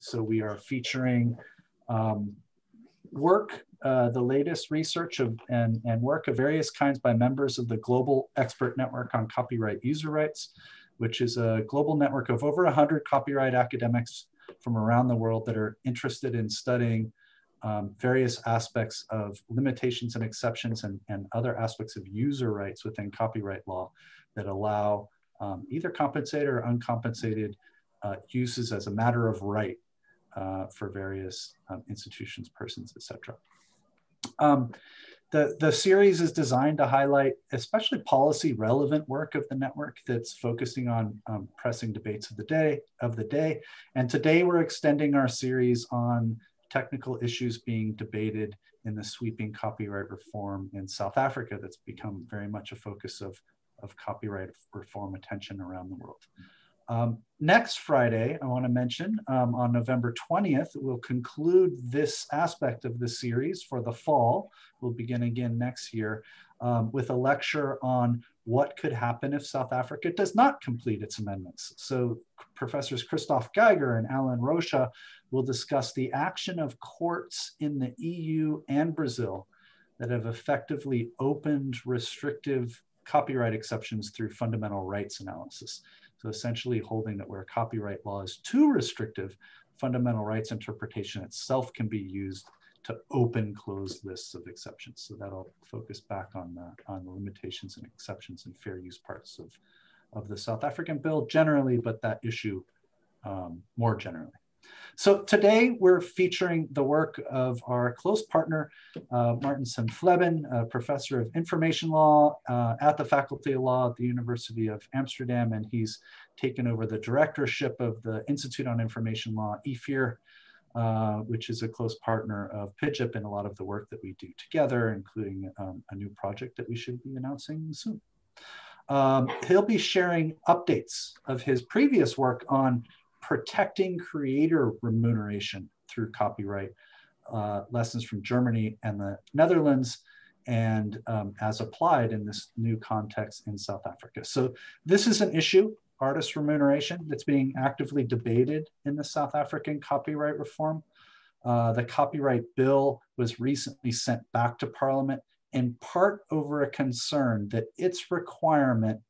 So we are featuring work, the latest research of, and work of various kinds by members of the Global Expert Network on Copyright User Rights, which is a global network of over 100 copyright academics from around the world that are interested in studying various aspects of limitations and exceptions and other aspects of user rights within copyright law that allow either compensated or uncompensated uses as a matter of right for various institutions, persons, et cetera. The series is designed to highlight especially policy relevant work of the network that's focusing on pressing debates of the day. And today we're extending our series on technical issues being debated in the sweeping copyright reform in South Africa that's become very much a focus of copyright reform attention around the world. Next Friday, I want to mention, on November 20th, we'll conclude this aspect of the series for the fall. We'll begin again next year with a lecture on what could happen if South Africa does not complete its amendments. So Professors Christoph Geiger and Alan Rocha will discuss the action of courts in the EU and Brazil that have effectively opened restrictive copyright exceptions through fundamental rights analysis. So essentially holding that where copyright law is too restrictive, fundamental rights interpretation itself can be used to open closed lists of exceptions. So that'll focus back on the limitations and exceptions and fair use parts of the South African bill generally, but that issue more generally. So today we're featuring the work of our close partner, Martin Senftleben, a professor of information law at the Faculty of Law at the University of Amsterdam, and he's taken over the directorship of the Institute on Information Law, EFIR, which is a close partner of PIJIP in a lot of the work that we do together, including a new project that we should be announcing soon. He'll be sharing updates of his previous work on protecting creator remuneration through copyright, lessons from Germany and the Netherlands, and as applied in this new context in South Africa. So this is an issue, artist remuneration, that's being actively debated in the South African copyright reform. The copyright bill was recently sent back to Parliament, in part over a concern that its requirement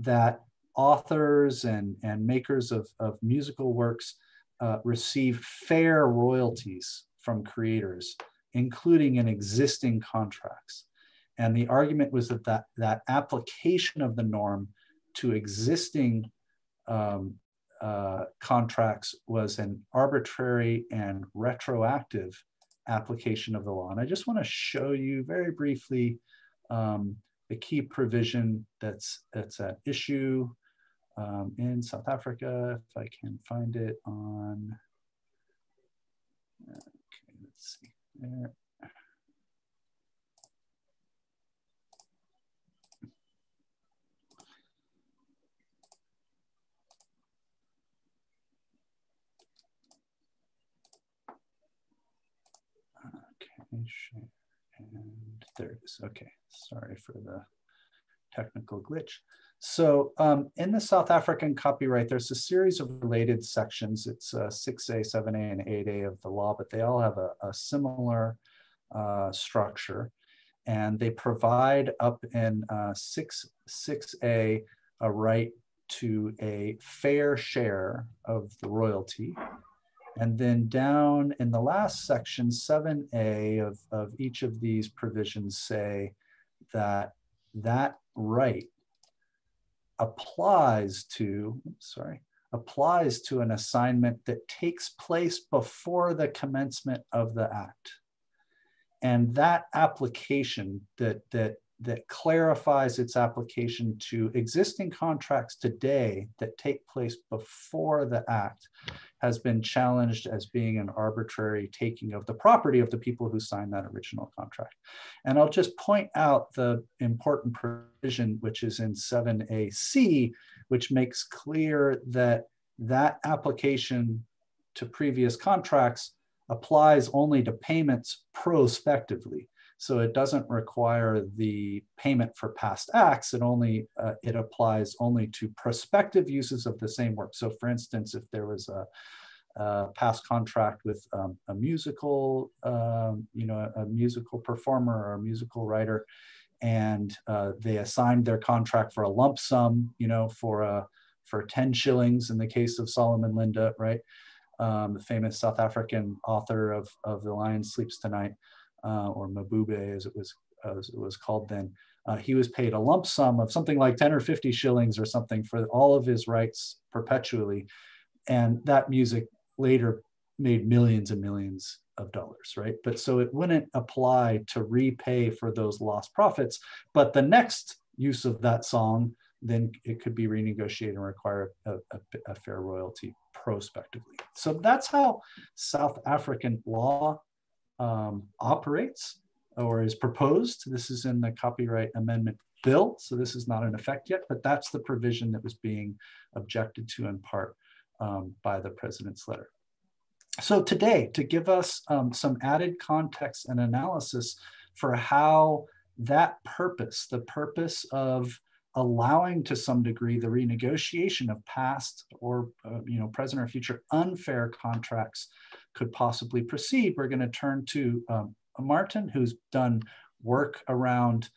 that authors and makers of musical works receive fair royalties from creators, including in existing contracts. And the argument was that that application of the norm to existing contracts was an arbitrary and retroactive application of the law. And I just want to show you very briefly the key provision that's at issue in South Africa, if I can find it on, okay, let's see there. Okay, sure, and there it is, okay. Sorry for the technical glitch. So in the South African copyright, there's a series of related sections. It's 6A, 7A, and 8A of the law, but they all have a similar structure. And they provide up in 6A a right to a fair share of the royalty. And then down in the last section, 7A of each of these provisions say, that right applies to, applies to an assignment that takes place before the commencement of the act. And that application that clarifies its application to existing contracts today that take place before the act has been challenged as being an arbitrary taking of the property of the people who signed that original contract. And I'll just point out the important provision, which is in 7AC, which makes clear that that application to previous contracts applies only to payments prospectively. So it doesn't require the payment for past acts. It only it applies only to prospective uses of the same work. So for instance, if there was past contract with a musical, you know, a musical performer or a musical writer, and they assigned their contract for a lump sum, you know, for 10 shillings in the case of Solomon Linda, right? The famous South African author of The Lion Sleeps Tonight, or Mabube as it was called then. He was paid a lump sum of something like 10 or 50 shillings or something for all of his rights perpetually. And that music later made millions and millions of dollars, right? But so it wouldn't apply to repay for those lost profits, but the next use of that song, then it could be renegotiated and require a fair royalty prospectively. So that's how South African law operates or is proposed. This is in the Copyright Amendment Bill, so this is not in effect yet, but that's the provision that was being objected to in part by the president's letter. So today, to give us some added context and analysis for how that purpose, the purpose of allowing to some degree the renegotiation of past or you know, present or future unfair contracts could possibly proceed, we're going to turn to Martin, who's done work around,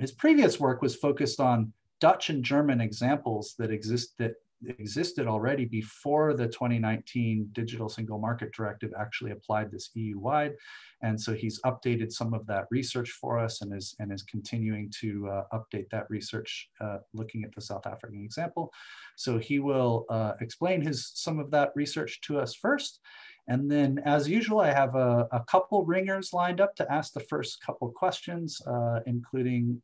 his previous work was focused on Dutch and German examples that existed already before the 2019 Digital Single Market Directive actually applied this EU-wide. And so he's updated some of that research for us and is continuing to update that research looking at the South African example. So he will explain some of that research to us first. And then as usual, I have a couple ringers lined up to ask the first couple questions, including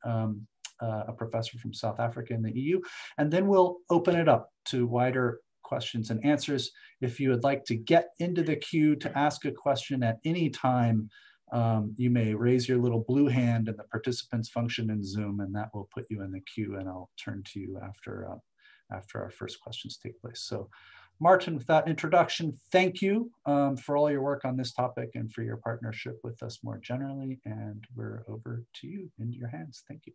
a professor from South Africa in the EU. And then we'll open it up to wider questions and answers. If you would like to get into the queue to ask a question at any time, you may raise your little blue hand in the participants function in Zoom, and that will put you in the queue, and I'll turn to you after, after our first questions take place. So Martin, with that introduction, thank you for all your work on this topic and for your partnership with us more generally. And we're over to you, into your hands. Thank you.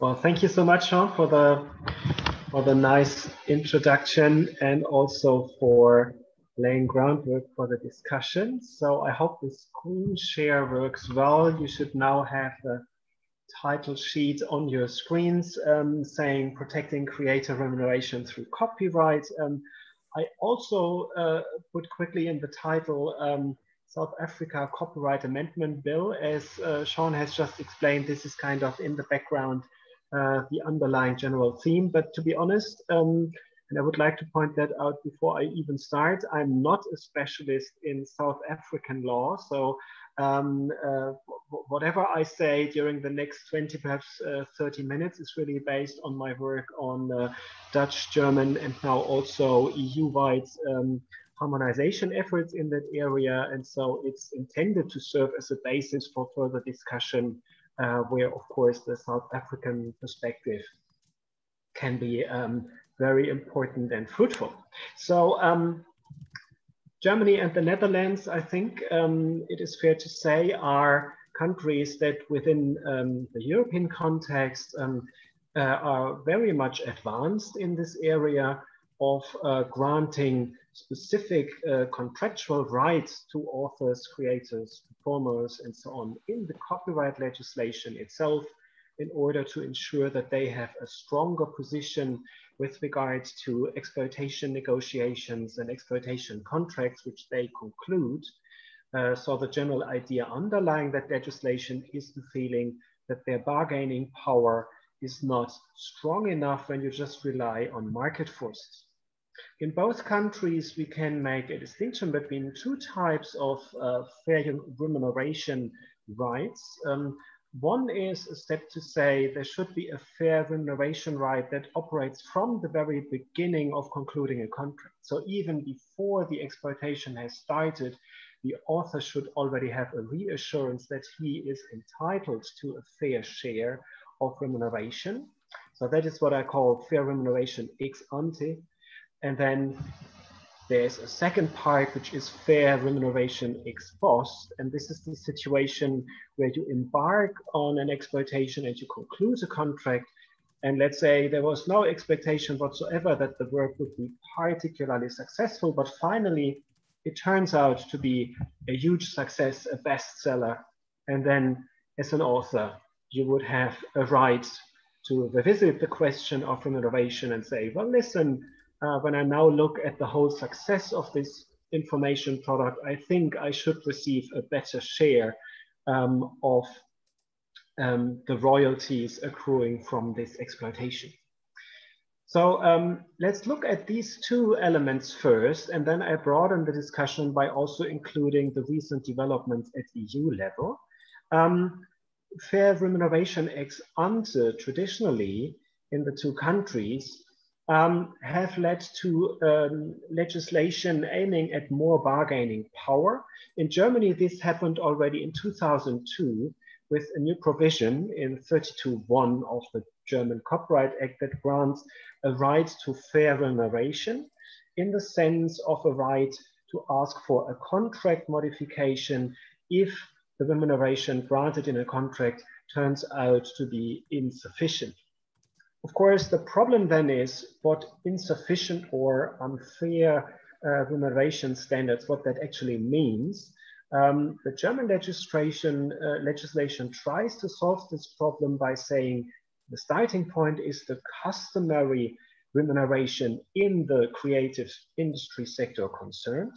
Well, thank you so much, Sean, for the nice introduction and also for laying groundwork for the discussion. So I hope the screen share works well. You should now have the title sheet on your screens saying "Protecting Creator Remuneration Through Copyright." I also put quickly in the title South Africa Copyright Amendment Bill. As Sean has just explained, this is kind of in the background, the underlying general theme. But to be honest, and I would like to point that out before I even start, I'm not a specialist in South African law. So whatever I say during the next 20, perhaps 30 minutes is really based on my work on Dutch, German, and now also EU-wide harmonization efforts in that area. And so it's intended to serve as a basis for further discussion where, of course, the South African perspective can be very important and fruitful. So Germany and the Netherlands, I think it is fair to say, are countries that within the European context are very much advanced in this area of granting specific contractual rights to authors, creators, performers, and so on in the copyright legislation itself, in order to ensure that they have a stronger position with regard to exploitation negotiations and exploitation contracts which they conclude. So the general idea underlying that legislation is the feeling that their bargaining power is not strong enough when you just rely on market forces. In both countries, we can make a distinction between two types of fair remuneration rights. One is a step to say there should be a fair remuneration right that operates from the very beginning of concluding a contract. So even before the exploitation has started, the author should already have a reassurance that he is entitled to a fair share of remuneration. So that is what I call fair remuneration ex ante. And then there's a second part, which is fair remuneration ex post. And this is the situation where you embark on an exploitation and you conclude a contract And let's say there was no expectation whatsoever that the work would be particularly successful, but finally it turns out to be a huge success, a bestseller. And then as an author, you would have a right to revisit the question of remuneration and say, well, listen, when I now look at the whole success of this information product, I think I should receive a better share of the royalties accruing from this exploitation. So let's look at these two elements first, and then I broaden the discussion by also including the recent developments at EU level. Fair remuneration ex ante traditionally in the two countries have led to legislation aiming at more bargaining power. In Germany, this happened already in 2002 with a new provision in 32(1) of the German Copyright Act that grants a right to fair remuneration in the sense of a right to ask for a contract modification if the remuneration granted in a contract turns out to be insufficient. Of course, the problem then is what insufficient or unfair remuneration standards, what that actually means. The German legislation tries to solve this problem by saying the starting point is the customary remuneration in the creative industry sector concerned.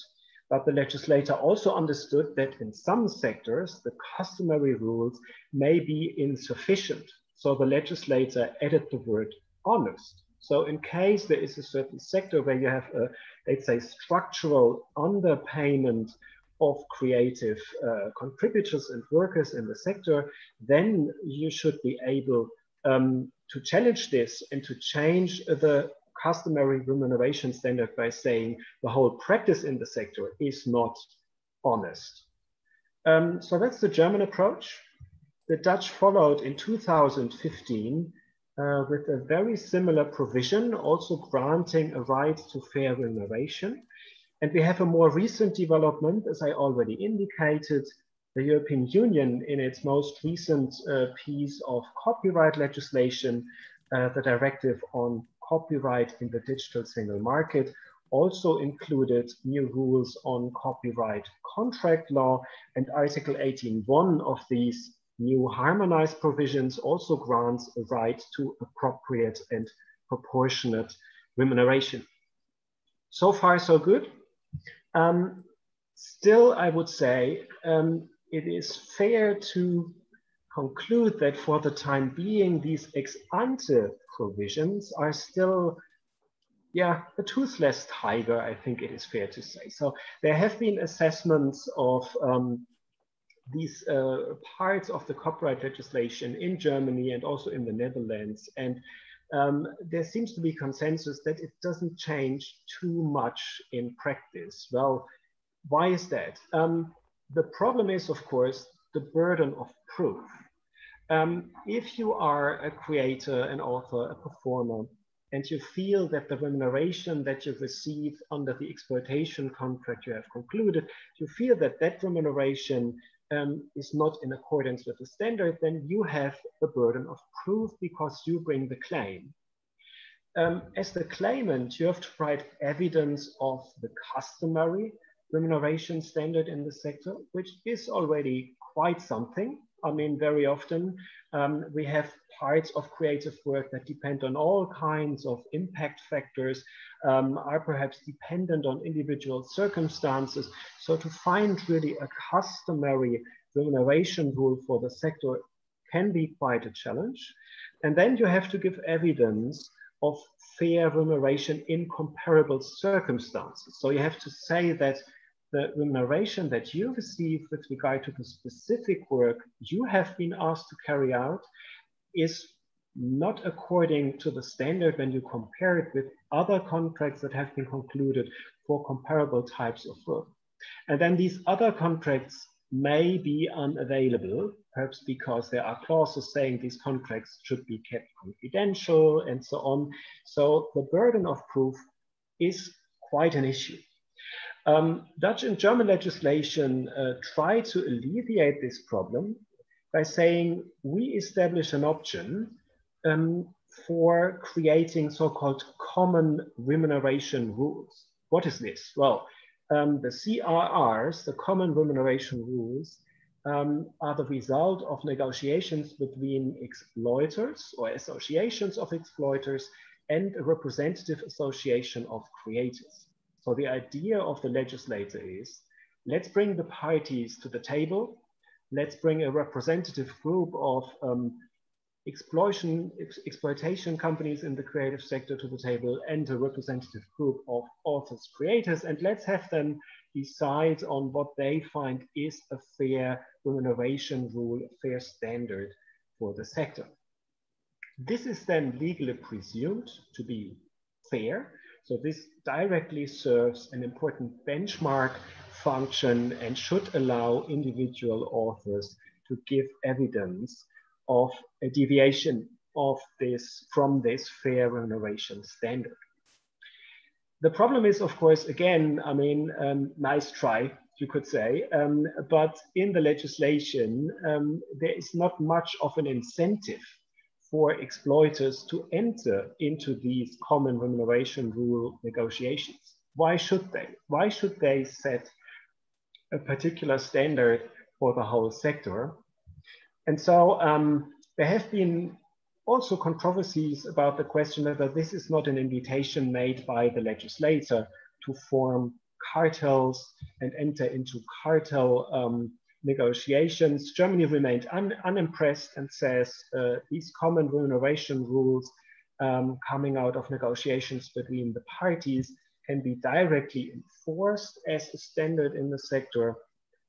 But the legislator also understood that in some sectors, the customary rules may be insufficient. So the legislator added the word honest. So in case there is a certain sector where you have a, let's say, structural underpayment of creative contributors and workers in the sector, then you should be able to challenge this and to change the customary remuneration standard by saying the whole practice in the sector is not honest. So that's the German approach. The Dutch followed in 2015 with a very similar provision, also granting a right to fair remuneration. And we have a more recent development, as I already indicated. The European Union, in its most recent piece of copyright legislation, the Directive on Copyright in the Digital Single Market, also included new rules on copyright contract law, and Article 18(1) of these new harmonized provisions also grants a right to appropriate and proportionate remuneration. So far, so good. Still, I would say it is fair to conclude that for the time being, these ex ante provisions are still, yeah, a toothless tiger, I think it is fair to say. So there have been assessments of these parts of the copyright legislation in Germany and also in the Netherlands. And there seems to be consensus that it doesn't change too much in practice. Well, why is that? The problem is, of course, the burden of proof. If you are a creator, an author, a performer, and you feel that the remuneration that you receive under the exploitation contract you have concluded, you feel that that remuneration is not in accordance with the standard, then you have the burden of proof because you bring the claim. As the claimant, you have to provide evidence of the customary remuneration standard in the sector, which is already quite something. I mean, very often we have parts of creative work that depend on all kinds of impact factors, are perhaps dependent on individual circumstances. So to find really a customary remuneration rule for the sector can be quite a challenge. And then you have to give evidence of fair remuneration in comparable circumstances. So you have to say that the remuneration that you receive with regard to the specific work you have been asked to carry out is not according to the standard when you compare it with other contracts that have been concluded for comparable types of work. And then these other contracts may be unavailable, perhaps because there are clauses saying these contracts should be kept confidential and so on. So the burden of proof is quite an issue. Dutch and German legislation try to alleviate this problem by saying we establish an option for creating so-called common remuneration rules. What is this? Well, the CRRs, the common remuneration rules, are the result of negotiations between exploiters or associations of exploiters and a representative association of creators. So the idea of the legislator is, let's bring the parties to the table. Let's bring a representative group of exploitation companies in the creative sector to the table and a representative group of authors, creators, and let's have them decide on what they find is a fair remuneration rule, a fair standard for the sector. This is then legally presumed to be fair. So this directly serves an important benchmark function and should allow individual authors to give evidence of a deviation of this from this fair remuneration standard. The problem is, of course, again, I mean, nice try, you could say, but in the legislation, there is not much of an incentive for exploiters to enter into these common remuneration rule negotiations. Why should they? Why should they set a particular standard for the whole sector? And so there have been also controversies about the question whether this is not an invitation made by the legislator to form cartels and enter into cartel negotiations. Germany remained unimpressed and says these common remuneration rules coming out of negotiations between the parties can be directly enforced as a standard in the sector.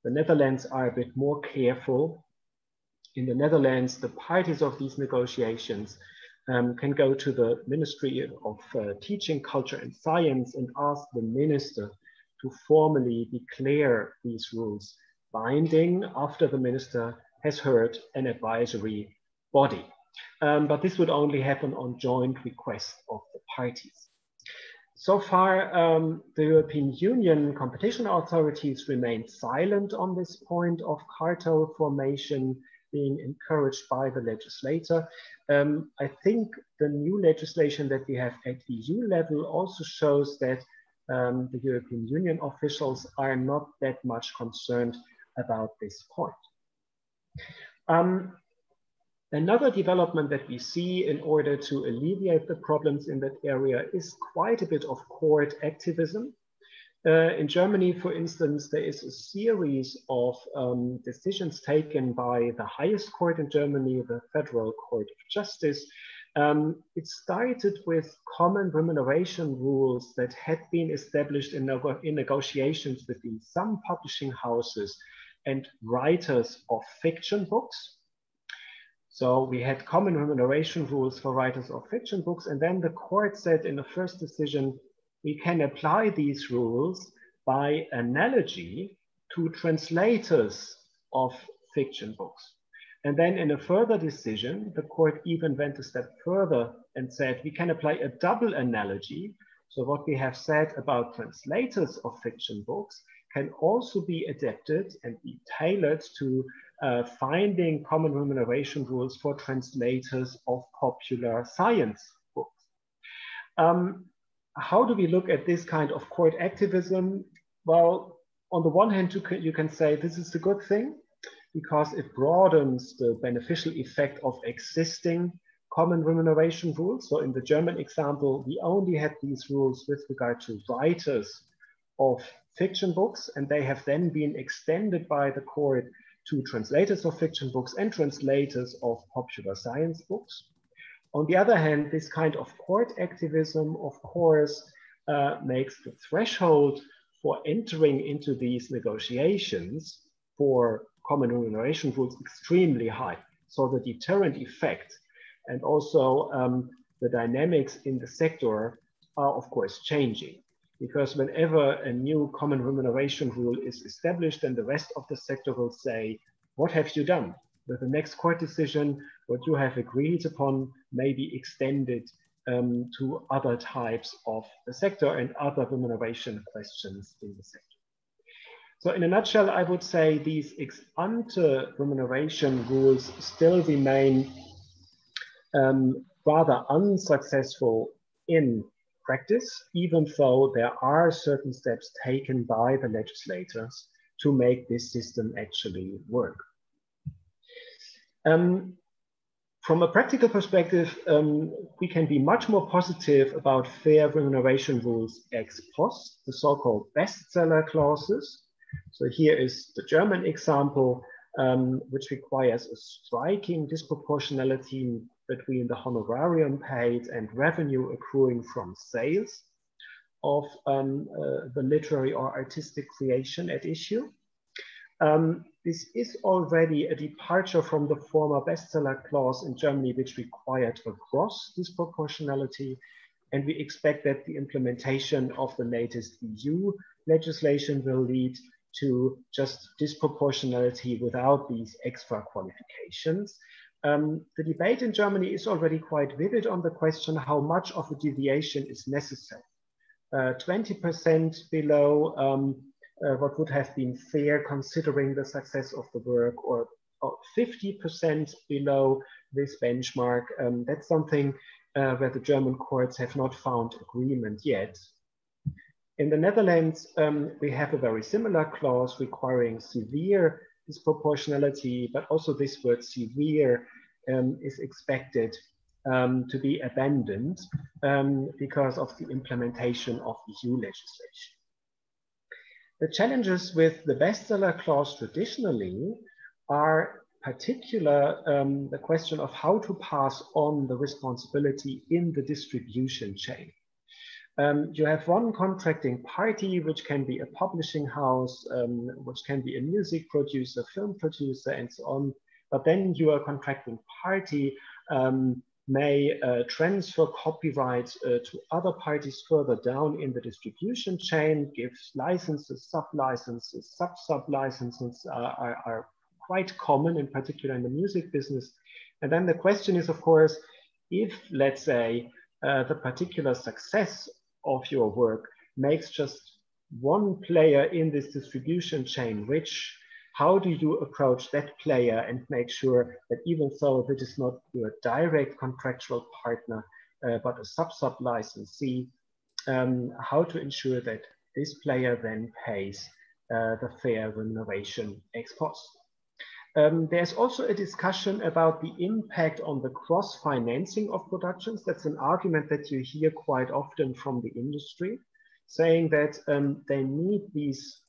The Netherlands are a bit more careful. In the Netherlands, the parties of these negotiations can go to the Ministry of Teaching, Culture and Science and ask the minister to formally declare these rules binding after the minister has heard an advisory body. But this would only happen on joint request of the parties. So far, the European Union competition authorities remained silent on this point of cartel formation being encouraged by the legislator. I think the new legislation that we have at EU level also shows that the European Union officials are not that much concerned about this point. Another development that we see in order to alleviate the problems in that area is quite a bit of court activism. In Germany, for instance, there is a series of decisions taken by the highest court in Germany, the Federal Court of Justice. It started with common remuneration rules that had been established in negotiations between some publishing houses and writers of fiction books. So we had common remuneration rules for writers of fiction books, and then the court said in the first decision, we can apply these rules by analogy to translators of fiction books. And then in a further decision, the court even went a step further and said, we can apply a double analogy. So what we have said about translators of fiction books can also be adapted and be tailored to finding common remuneration rules for translators of popular science books. How do we look at this kind of court activism? Well, on the one hand, you can say this is a good thing because it broadens the beneficial effect of existing common remuneration rules. So in the German example, we only had these rules with regard to writers of fiction books, and they have then been extended by the court to translators of fiction books and translators of popular science books. On the other hand, this kind of court activism, of course, makes the threshold for entering into these negotiations for common remuneration rules extremely high. So the deterrent effect and also the dynamics in the sector are, of course, changing. Because whenever a new common remuneration rule is established, then the rest of the sector will say, what have you done? With the next court decision, what you have agreed upon may be extended to other types of the sector and other remuneration questions in the sector. So in a nutshell, I would say these ex-ante remuneration rules still remain rather unsuccessful in practice, even though there are certain steps taken by the legislators to make this system actually work. From a practical perspective, we can be much more positive about fair remuneration rules ex post, the so-called bestseller clauses. So here is the German example, which requires a striking disproportionality between the honorarium paid and revenue accruing from sales of the literary or artistic creation at issue. This is already a departure from the former bestseller clause in Germany, which required a gross disproportionality, and we expect that the implementation of the latest EU legislation will lead to just disproportionality without these extra qualifications. The debate in Germany is already quite vivid on the question how much of a deviation is necessary. 20% below what would have been fair considering the success of the work, or 50% below this benchmark. That's something where the German courts have not found agreement yet. In the Netherlands, we have a very similar clause requiring severe disproportionality, but also this word severe is expected to be abandoned because of the implementation of EU legislation. The challenges with the bestseller clause traditionally are particular the question of how to pass on the responsibility in the distribution chain. You have one contracting party, which can be a publishing house, which can be a music producer, film producer, and so on. But then your contracting party may transfer copyright to other parties further down in the distribution chain, give licenses, sub-licenses, sub-sub-licenses are quite common, in particular in the music business. And then the question is, of course, if, let's say, the particular success of your work makes just one player in this distribution chain rich, how do you approach that player and make sure that even though it is not your direct contractual partner, but a sub-sub licensee, how to ensure that this player then pays the fair remuneration ex post. There's also a discussion about the impact on the cross-financing of productions. That's an argument that you hear quite often from the industry, saying that they need these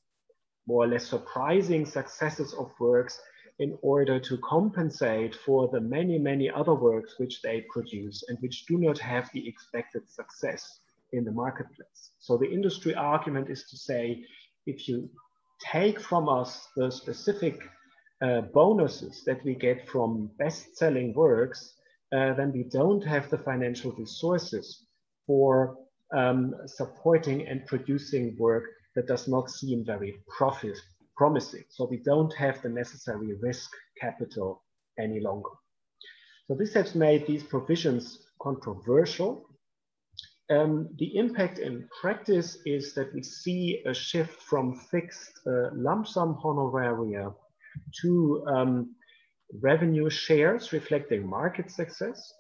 more or less surprising successes of works in order to compensate for the many, many other works which they produce and which do not have the expected success in the marketplace. So the industry argument is to say, if you take from us the specific bonuses that we get from best-selling works, then we don't have the financial resources for supporting and producing work that does not seem very promising. So we don't have the necessary risk capital any longer. So this has made these provisions controversial. The impact in practice is that we see a shift from fixed lump sum honoraria to revenue shares reflecting market success.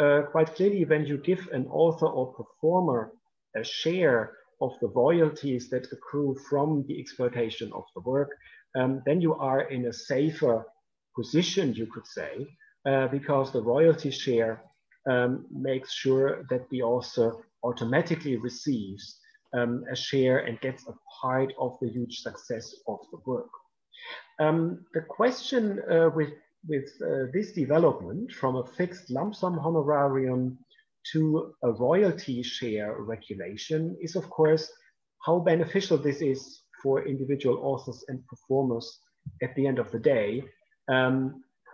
Quite clearly, when you give an author or performer a share of the royalties that accrue from the exploitation of the work, then you are in a safer position, you could say, because the royalty share makes sure that the author automatically receives a share and gets a part of the huge success of the work. The question with this development from a fixed lump sum honorarium to a royalty share regulation is, of course, how beneficial this is for individual authors and performers at the end of the day.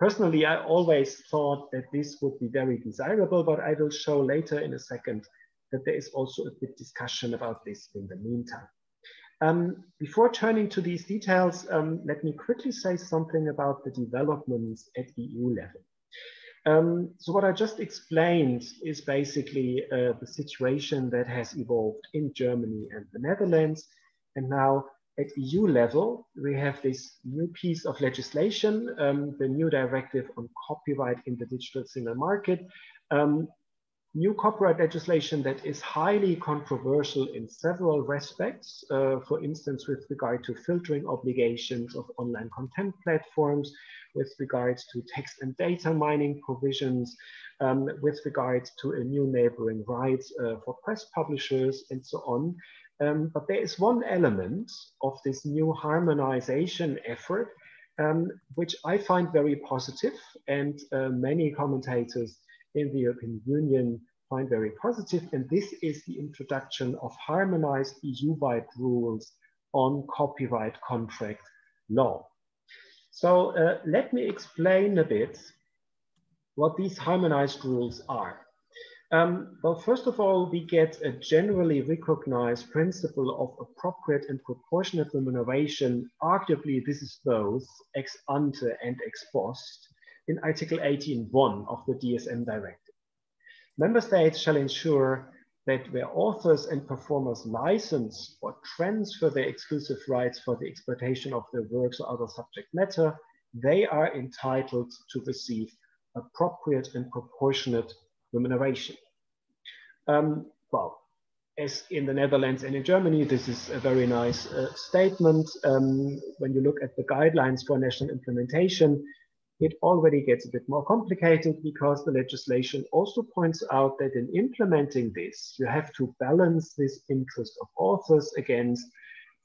Personally, I always thought that this would be very desirable, but I will show later in a second that there is also a bit discussion about this in the meantime. Before turning to these details, let me quickly say something about the developments at EU level. So what I just explained is basically the situation that has evolved in Germany and the Netherlands. And now at EU level, we have this new piece of legislation, the new directive on copyright in the digital single market, New copyright legislation that is highly controversial in several respects, for instance, with regard to filtering obligations of online content platforms, with regards to text and data mining provisions, with regards to a new neighboring right for press publishers and so on. But there is one element of this new harmonization effort, which I find very positive, and many commentators in the European Union find very positive, and this is the introduction of harmonized EU-wide rules on copyright contract law. So let me explain a bit what these harmonized rules are. Well, first of all, we get a generally recognized principle of appropriate and proportionate remuneration. Arguably, this is both ex ante and ex post in Article 18.1 of the DSM Directive. Member states shall ensure that where authors and performers license or transfer their exclusive rights for the exploitation of their works or other subject matter, they are entitled to receive appropriate and proportionate remuneration. Well, as in the Netherlands and in Germany, this is a very nice statement. When you look at the guidelines for national implementation, it already gets a bit more complicated, because the legislation also points out that in implementing this, you have to balance this interest of authors against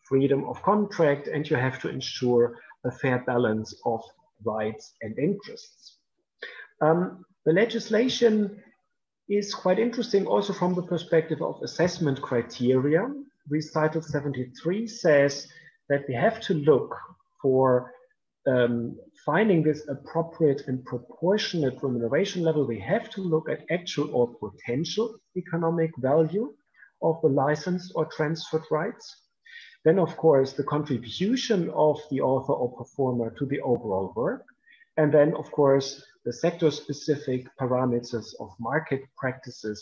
freedom of contract, and you have to ensure a fair balance of rights and interests. The legislation is quite interesting also from the perspective of assessment criteria. Recital 73 says that we have to look for finding this appropriate and proportionate remuneration level. We have to look at actual or potential economic value of the licensed or transferred rights. Then, of course, the contribution of the author or performer to the overall work. And then, of course, the sector-specific parameters of market practices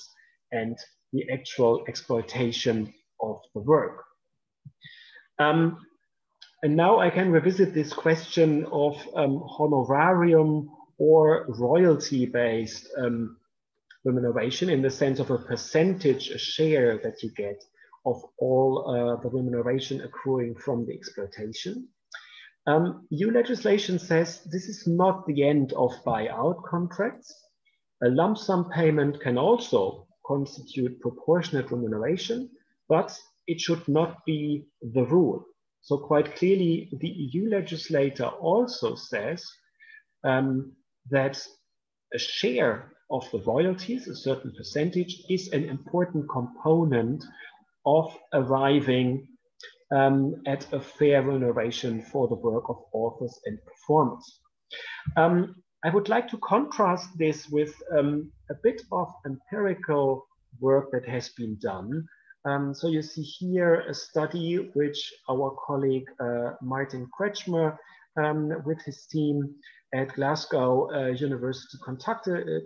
and the actual exploitation of the work. And now I can revisit this question of honorarium or royalty-based remuneration, in the sense of a percentage, a share that you get of all the remuneration accruing from the exploitation. EU legislation says this is not the end of buyout contracts. A lump sum payment can also constitute proportionate remuneration, but it should not be the rule. So quite clearly, the EU legislator also says that a share of the royalties, a certain percentage, is an important component of arriving at a fair remuneration for the work of authors and performers. I would like to contrast this with a bit of empirical work that has been done. So you see here a study which our colleague Martin Kretschmer with his team at Glasgow University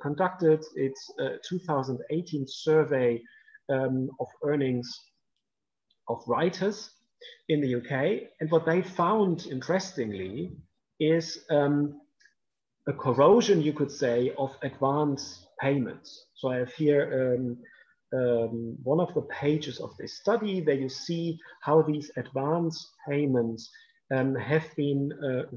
conducted its 2018 survey of earnings of writers in the UK. And what they found, interestingly, is a corrosion, you could say, of advance payments. So I have here one of the pages of this study, where you see how these advance payments have been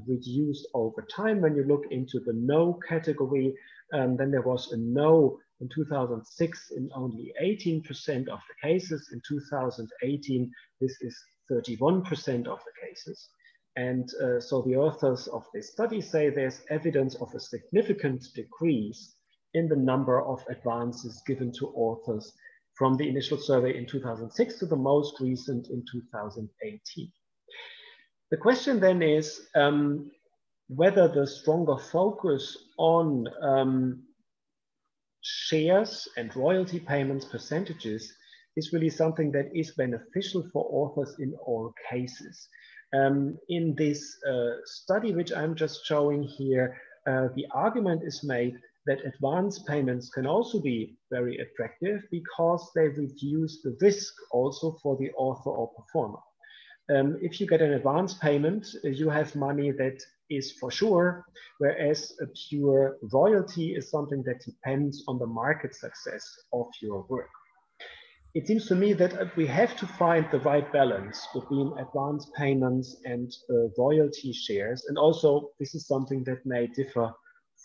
reduced over time. When you look into the no category, then there was a no in 2006 in only 18% of the cases. In 2018, this is 31% of the cases. And so the authors of this study say there's evidence of a significant decrease in the number of advances given to authors from the initial survey in 2006 to the most recent in 2018. The question then is whether the stronger focus on shares and royalty payments percentages is really something that is beneficial for authors in all cases. In this study, which I'm just showing here, the argument is made that advance payments can also be very attractive because they reduce the risk also for the author or performer. If you get an advance payment, you have money that is for sure, whereas a pure royalty is something that depends on the market success of your work. It seems to me that we have to find the right balance between advance payments and royalty shares. And also, this is something that may differ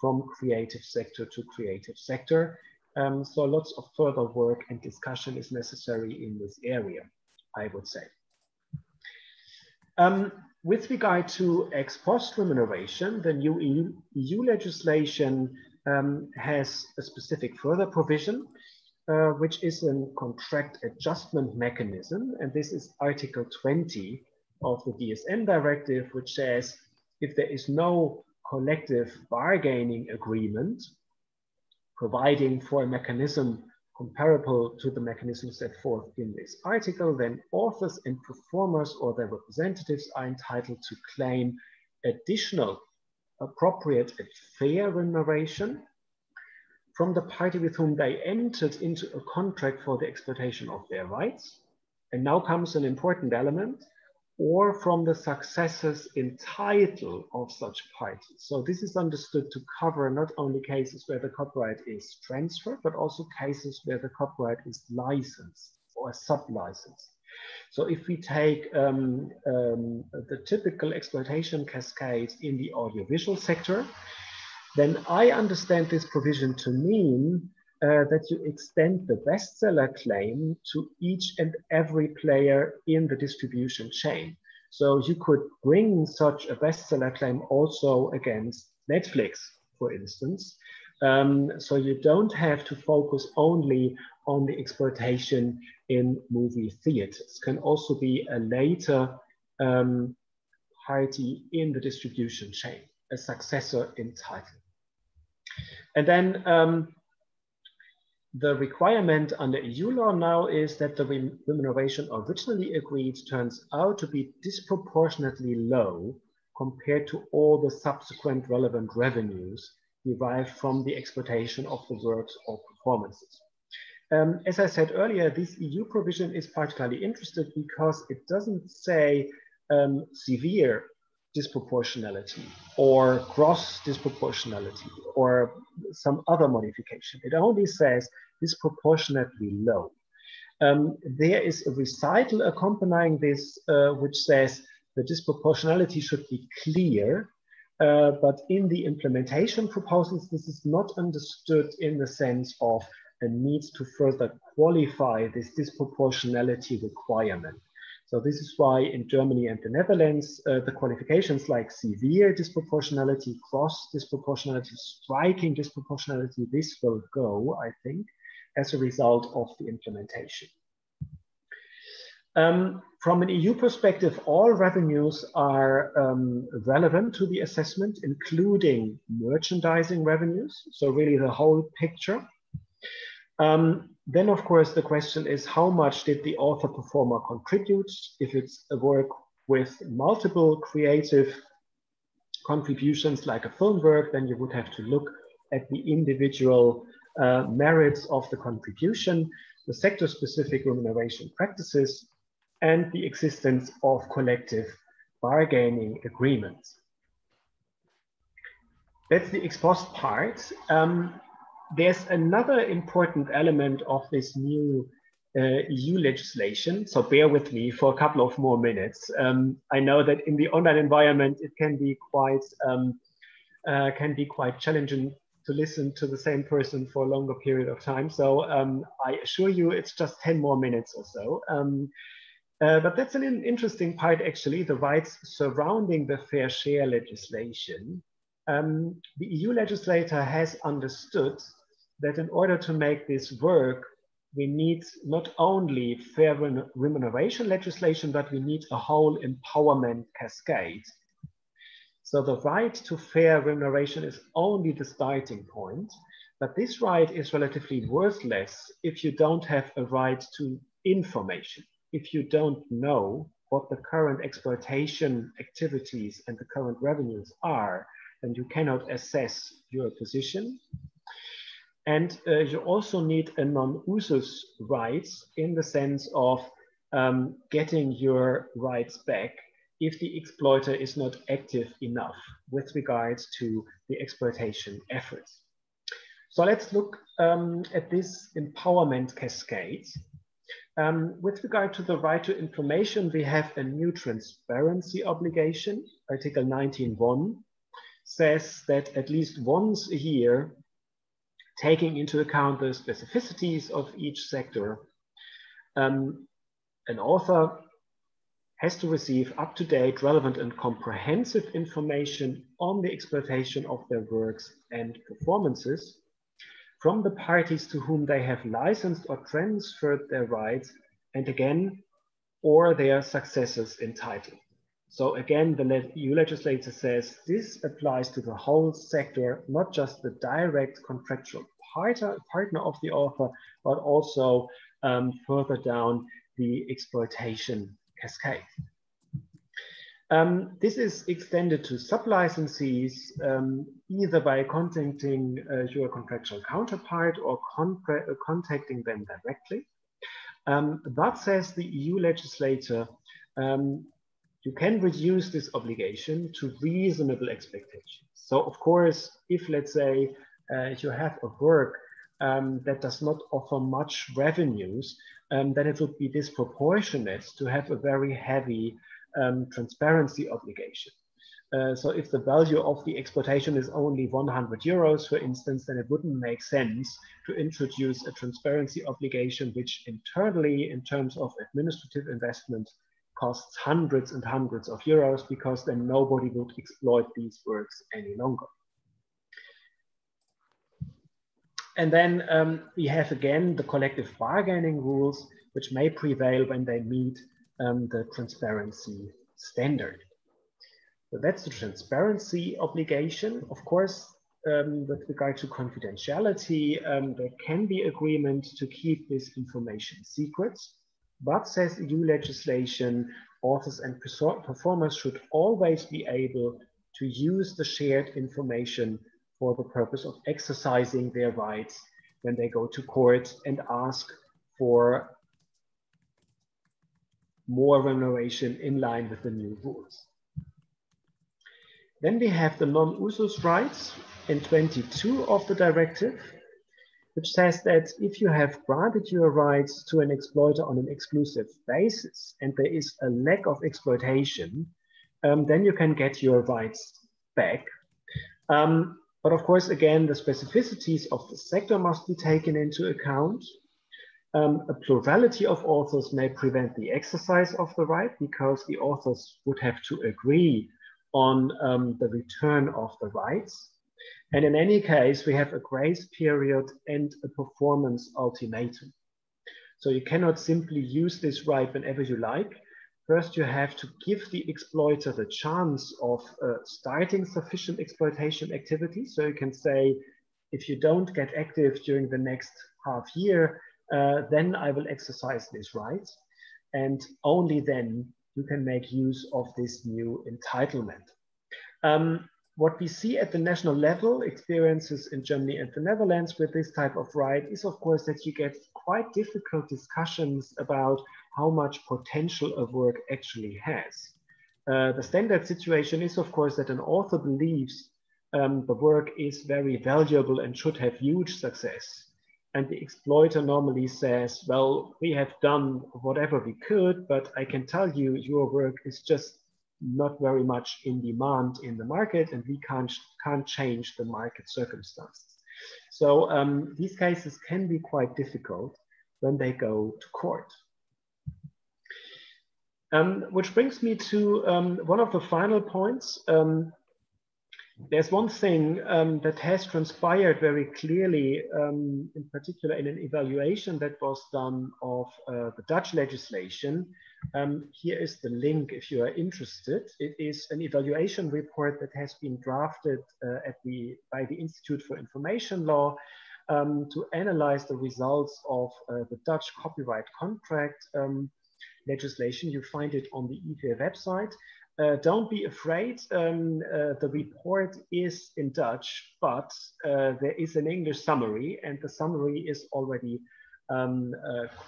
from creative sector to creative sector. So lots of further work and discussion is necessary in this area, I would say. With regard to ex post remuneration, the new EU legislation has a specific further provision, which is a contract adjustment mechanism. And this is Article 20 of the DSM directive, which says if there is no collective bargaining agreement providing for a mechanism comparable to the mechanisms set forth in this article, then authors and performers or their representatives are entitled to claim additional appropriate and fair remuneration from the party with whom they entered into a contract for the exploitation of their rights. And now comes an important element, or from the successors in title of such parties. So this is understood to cover not only cases where the copyright is transferred, but also cases where the copyright is licensed or sub-licensed. So if we take the typical exploitation cascade in the audiovisual sector, then I understand this provision to mean that you extend the bestseller claim to each and every player in the distribution chain. So you could bring such a bestseller claim also against Netflix, for instance. So you don't have to focus only on the exploitation in movie theaters. Can also be a later party in the distribution chain, a successor in title. And then the requirement under EU law now is that the remuneration originally agreed turns out to be disproportionately low compared to all the subsequent relevant revenues derived from the exploitation of the works or performances. As I said earlier, this EU provision is particularly interesting because it doesn't say severe disproportionality or gross disproportionality or some other modification. It only says disproportionately low. There is a recital accompanying this which says the disproportionality should be clear, but in the implementation proposals, this is not understood in the sense of a need to further qualify this disproportionality requirement. So this is why in Germany and the Netherlands, the qualifications like severe disproportionality, gross disproportionality, striking disproportionality, this will go, I think, as a result of the implementation. From an EU perspective, all revenues are relevant to the assessment, including merchandising revenues. So really the whole picture. Then, of course, the question is how much did the author-performer contribute? If it's a work with multiple creative contributions like a film work, then you would have to look at the individual merits of the contribution, the sector-specific remuneration practices, and the existence of collective bargaining agreements. That's the ex post part. There's another important element of this new EU legislation, so bear with me for a couple of more minutes. I know that in the online environment, it can be quite challenging to listen to the same person for a longer period of time. So I assure you, it's just 10 more minutes or so. But that's an interesting part, actually, the rights surrounding the fair share legislation. The EU legislator has understood that in order to make this work, we need not only fair remuneration legislation, but we need a whole empowerment cascade. So the right to fair remuneration is only the starting point, but this right is relatively worthless if you don't have a right to information, if you don't know what the current exploitation activities and the current revenues are, and you cannot assess your position. And you also need a non-usus rights in the sense of getting your rights back if the exploiter is not active enough with regards to the exploitation efforts. So let's look at this empowerment cascade. With regard to the right to information, we have a new transparency obligation. Article 19.1 says that at least once a year, taking into account the specificities of each sector, an author has to receive up-to-date, relevant and comprehensive information on the exploitation of their works and performances from the parties to whom they have licensed or transferred their rights, and again, or their successors in title. So again, the EU legislator says this applies to the whole sector, not just the direct contractual partner of the author, but also further down the exploitation cascade. This is extended to sublicensees, either by contacting your contractual counterpart or contacting them directly. That says the EU legislator, you can reduce this obligation to reasonable expectations. So of course, if let's say you have a work that does not offer much revenues, then it would be disproportionate to have a very heavy transparency obligation. So if the value of the exploitation is only 100 euros, for instance, then it wouldn't make sense to introduce a transparency obligation, which internally, in terms of administrative investment, costs hundreds and hundreds of euros, because then nobody would exploit these works any longer. And then we have again the collective bargaining rules, which may prevail when they meet the transparency standard. So that's the transparency obligation. Of course, with regard to confidentiality, there can be agreement to keep this information secret, but says EU legislation, authors and performers should always be able to use the shared information for the purpose of exercising their rights when they go to court and ask for more remuneration in line with the new rules. Then we have the non-usus rights in 22 of the directive, which says that if you have granted your rights to an exploiter on an exclusive basis and there is a lack of exploitation, then you can get your rights back. But of course, again, the specificities of the sector must be taken into account. A plurality of authors may prevent the exercise of the right, because the authors would have to agree on the return of the rights. And in any case, we have a grace period and a performance ultimatum. So you cannot simply use this right whenever you like. First, you have to give the exploiter the chance of starting sufficient exploitation activity. So you can say, if you don't get active during the next half year, then I will exercise this right, and only then you can make use of this new entitlement. What we see at the national level, experiences in Germany and the Netherlands with this type of right, is of course that you get quite difficult discussions about how much potential a work actually has. The standard situation is of course that an author believes the work is very valuable and should have huge success. And the exploiter normally says, well, we have done whatever we could, but I can tell you your work is just not very much in demand in the market, and we can't change the market circumstances. So these cases can be quite difficult when they go to court. Which brings me to one of the final points. There's one thing that has transpired very clearly, in particular in an evaluation that was done of the Dutch legislation. Here is the link if you are interested. It is an evaluation report that has been drafted by the Institute for Information Law to analyze the results of the Dutch copyright contract legislation. You find it on the EFIR website. Don't be afraid, the report is in Dutch, but there is an English summary, and the summary is already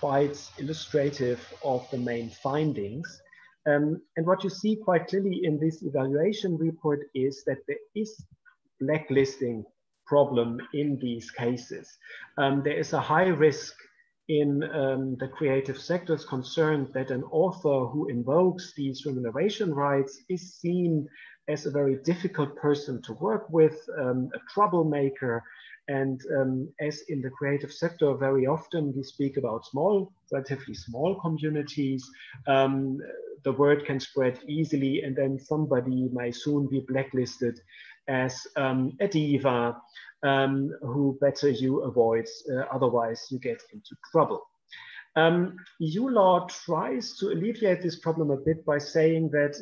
quite illustrative of the main findings. And what you see quite clearly in this evaluation report is that there is blacklisting problem in these cases. There is a high risk in the creative sectors concerned that an author who invokes these remuneration rights is seen as a very difficult person to work with, a troublemaker. And as in the creative sector, very often we speak about small, relatively small communities. The word can spread easily, and then somebody may soon be blacklisted as a diva who better you avoid, otherwise you get into trouble. EU law tries to alleviate this problem a bit by saying that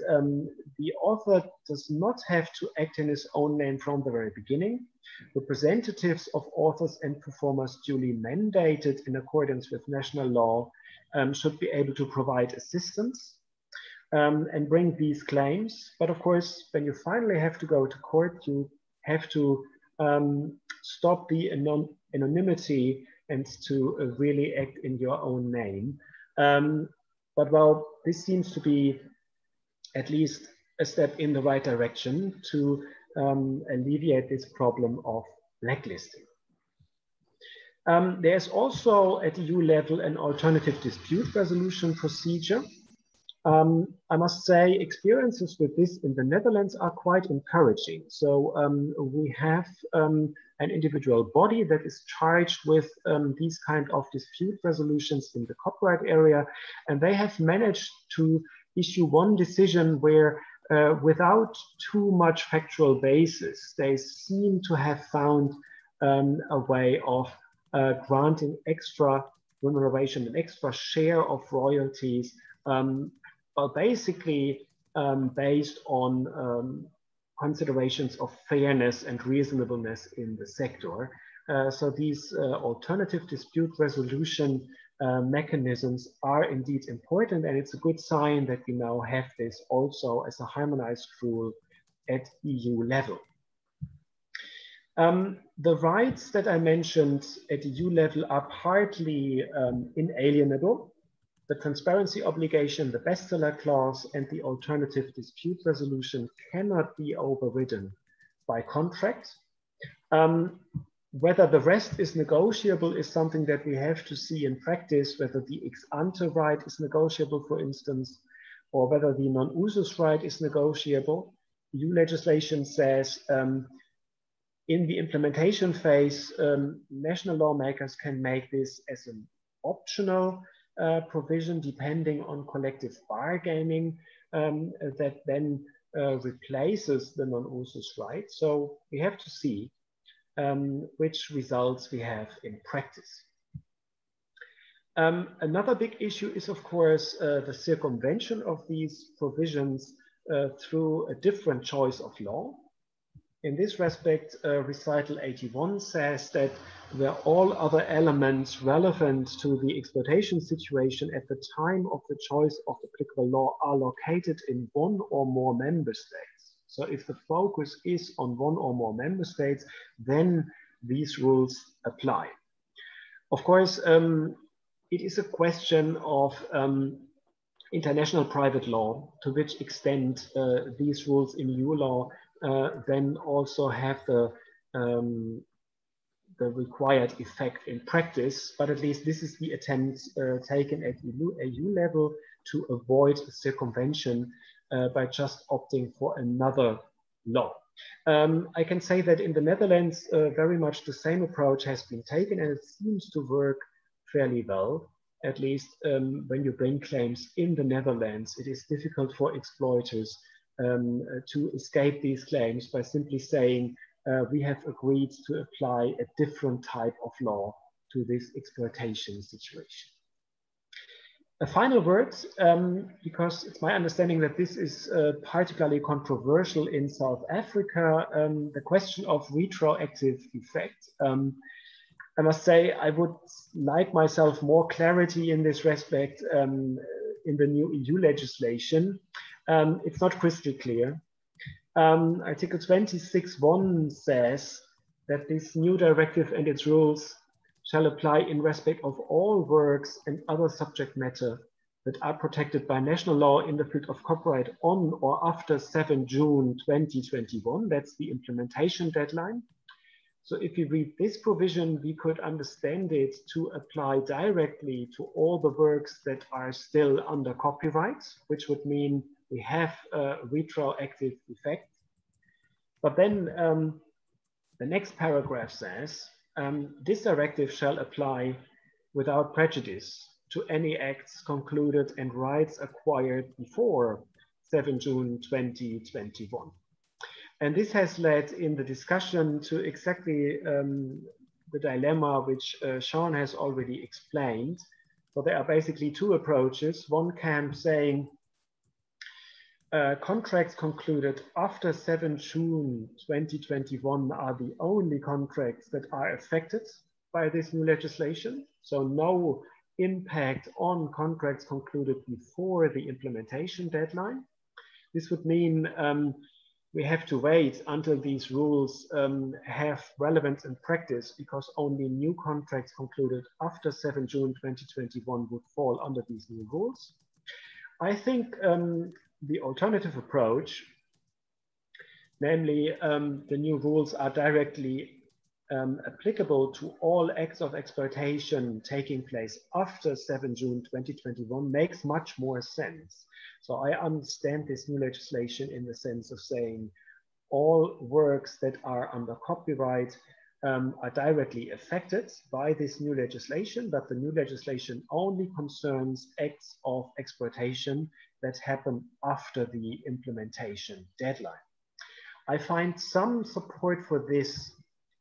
the author does not have to act in his own name from the very beginning. Representatives of authors and performers duly mandated in accordance with national law should be able to provide assistance and bring these claims. But of course, when you finally have to go to court, you have to stop the anonymity and to really act in your own name. But well, this seems to be at least a step in the right direction to alleviate this problem of blacklisting. There's also at EU level an alternative dispute resolution procedure. I must say experiences with this in the Netherlands are quite encouraging. So we have an individual body that is charged with these kind of dispute resolutions in the copyright area. And they have managed to issue one decision where without too much factual basis, they seem to have found a way of granting extra remuneration, an extra share of royalties, but basically based on considerations of fairness and reasonableness in the sector. So these alternative dispute resolution mechanisms are indeed important, and it's a good sign that we now have this also as a harmonized rule at EU level. The rights that I mentioned at EU level are partly inalienable. The transparency obligation, the bestseller clause, and the alternative dispute resolution cannot be overridden by contract. Whether the rest is negotiable is something that we have to see in practice, whether the ex ante right is negotiable, for instance, or whether the non-usus right is negotiable. EU legislation says in the implementation phase, national lawmakers can make this as an optional provision depending on collective bargaining that then replaces the non-usus right. So we have to see which results we have in practice. Another big issue is, of course, the circumvention of these provisions through a different choice of law. In this respect, recital 81 says that where all other elements relevant to the exploitation situation at the time of the choice of applicable law are located in one or more member states. So if the focus is on one or more member states, then these rules apply. Of course, it is a question of international private law, to which extent these rules in EU law then also have the required effect in practice, but at least this is the attempt taken at EU level to avoid circumvention by just opting for another law. I can say that in the Netherlands, very much the same approach has been taken, and it seems to work fairly well. At least when you bring claims in the Netherlands, it is difficult for exploiters to escape these claims by simply saying we have agreed to apply a different type of law to this exploitation situation. A final word, because it's my understanding that this is particularly controversial in South Africa, the question of retroactive effect. I must say I would like myself more clarity in this respect in the new EU legislation. It's not crystal clear. Article 26.1 says that this new directive and its rules shall apply in respect of all works and other subject matter that are protected by national law in the field of copyright on or after 7 June 2021. That's the implementation deadline. So if you read this provision, we could understand it to apply directly to all the works that are still under copyright, which would mean we have a retroactive effect. But then the next paragraph says, this directive shall apply without prejudice to any acts concluded and rights acquired before 7 June 2021. And this has led in the discussion to exactly the dilemma which Sean has already explained. So there are basically two approaches. One camp saying contracts concluded after 7 June 2021 are the only contracts that are affected by this new legislation. So no impact on contracts concluded before the implementation deadline. This would mean we have to wait until these rules have relevance in practice, because only new contracts concluded after 7 June 2021 would fall under these new rules. I think the alternative approach, namely the new rules are directly applicable to all acts of exploitation taking place after 7 June 2021, makes much more sense. So I understand this new legislation in the sense of saying all works that are under copyright are directly affected by this new legislation, but the new legislation only concerns acts of exploitation that happen after the implementation deadline. I find some support for this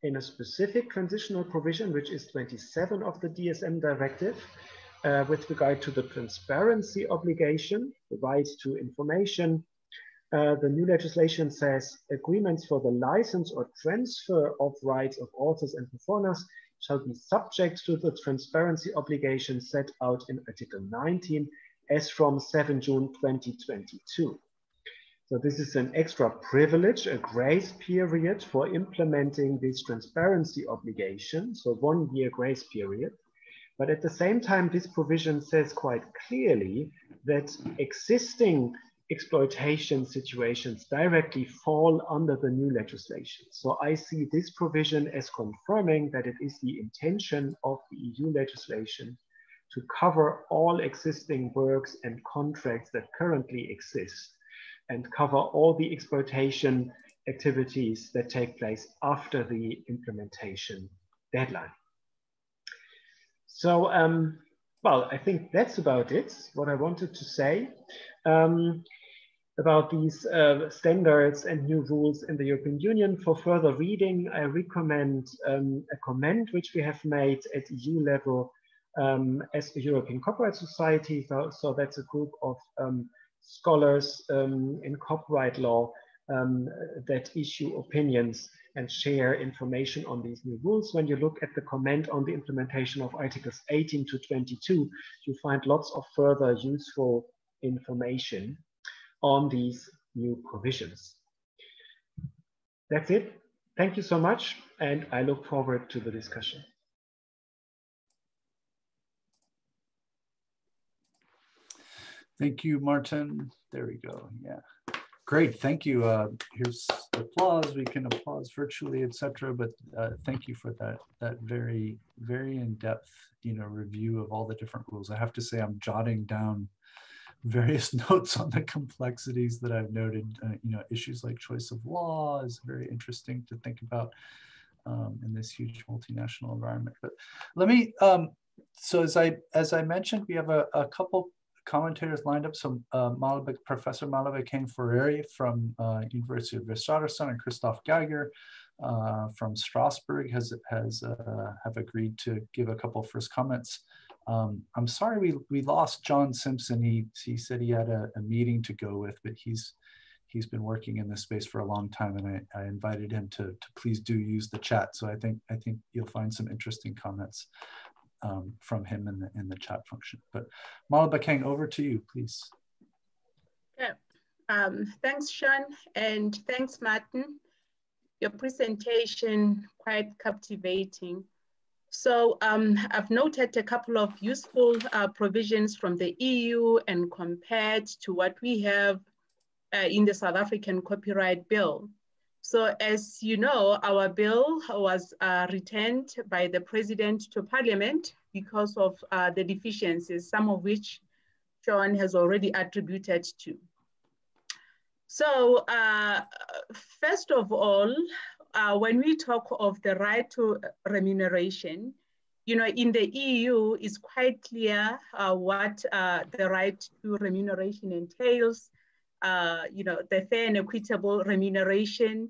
in a specific transitional provision, which is 27 of the DSM directive, with regard to the transparency obligation, the right to information. The new legislation says agreements for the license or transfer of rights of authors and performers shall be subject to the transparency obligation set out in Article 19 as from 7 June 2022. So this is an extra privilege, a grace period for implementing this transparency obligation, so 1 year grace period. But at the same time, this provision says quite clearly that existing exploitation situations directly fall under the new legislation. So I see this provision as confirming that it is the intention of the EU legislation to cover all existing works and contracts that currently exist, and cover all the exploitation activities that take place after the implementation deadline. So, well, I think that's about it, what I wanted to say about these standards and new rules in the European Union. For further reading, I recommend a comment which we have made at EU level as the European Copyright Society. So that's a group of scholars in copyright law that issue opinions and share information on these new rules. When you look at the comment on the implementation of Articles 18 to 22, you find lots of further useful information on these new provisions. That's it. Thank you so much, and I look forward to the discussion. Thank you, Martin. There we go. Yeah. Great, thank you. Here's applause. We can applause virtually, etc. But thank you for that very, very in-depth, review of all the different rules. I have to say, I'm jotting down various notes on the complexities that I've noted. Issues like choice of law is very interesting to think about in this huge multinational environment. But let me. So as I mentioned, we have a couple commentators lined up. So Professor Malebakeng Forere from University of Wissraderson and Christoph Geiger from Strasbourg have agreed to give a couple first comments. I'm sorry we lost John Simpson. He said he had a meeting to go with, but he's been working in this space for a long time, and I invited him to please do use the chat. So I think you'll find some interesting comments from him in the chat function. But Malebakeng, over to you, please. Yeah. Thanks, Sean, and thanks, Martin. Your presentation, quite captivating. So I've noted a couple of useful provisions from the EU and compared to what we have in the South African Copyright Bill. So as you know, our bill was returned by the president to parliament because of the deficiencies, some of which John has already attributed to. So first of all, when we talk of the right to remuneration, you know, in the EU, it's quite clear what the right to remuneration entails. You know, the fair and equitable remuneration,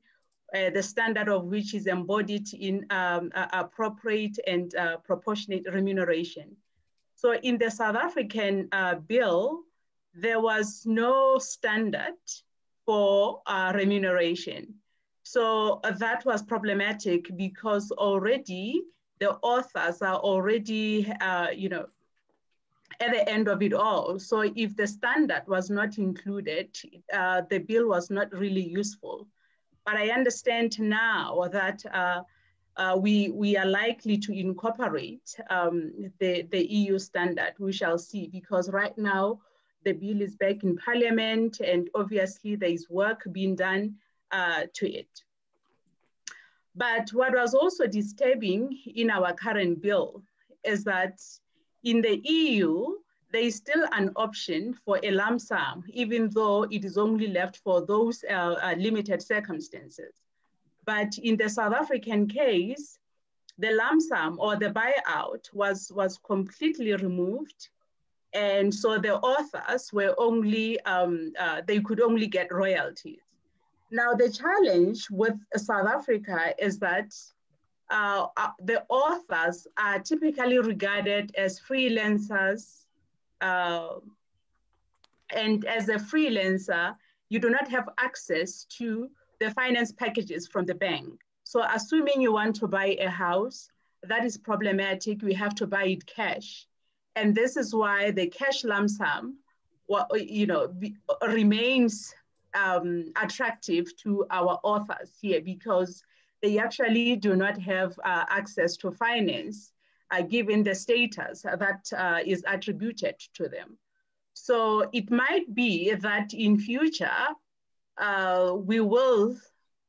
the standard of which is embodied in appropriate and proportionate remuneration. So in the South African bill, there was no standard for remuneration. So that was problematic because already the authors are already, you know, at the end of it all. So if the standard was not included, the bill was not really useful. But I understand now that we are likely to incorporate the EU standard. We shall see, because right now the bill is back in Parliament and obviously there is work being done to it. But what was also disturbing in our current bill is that in the EU, there is still an option for a lump sum, even though it is only left for those limited circumstances. But in the South African case, the lump sum or the buyout was completely removed. And so the authors were only, they could only get royalties. Now, the challenge with South Africa is that the authors are typically regarded as freelancers. And as a freelancer, you do not have access to the finance packages from the bank. So assuming you want to buy a house, that is problematic. We have to buy it cash. And this is why the cash lump sum, you know, remains attractive to our authors here, because they actually do not have access to finance given the status that is attributed to them. So it might be that in future, we will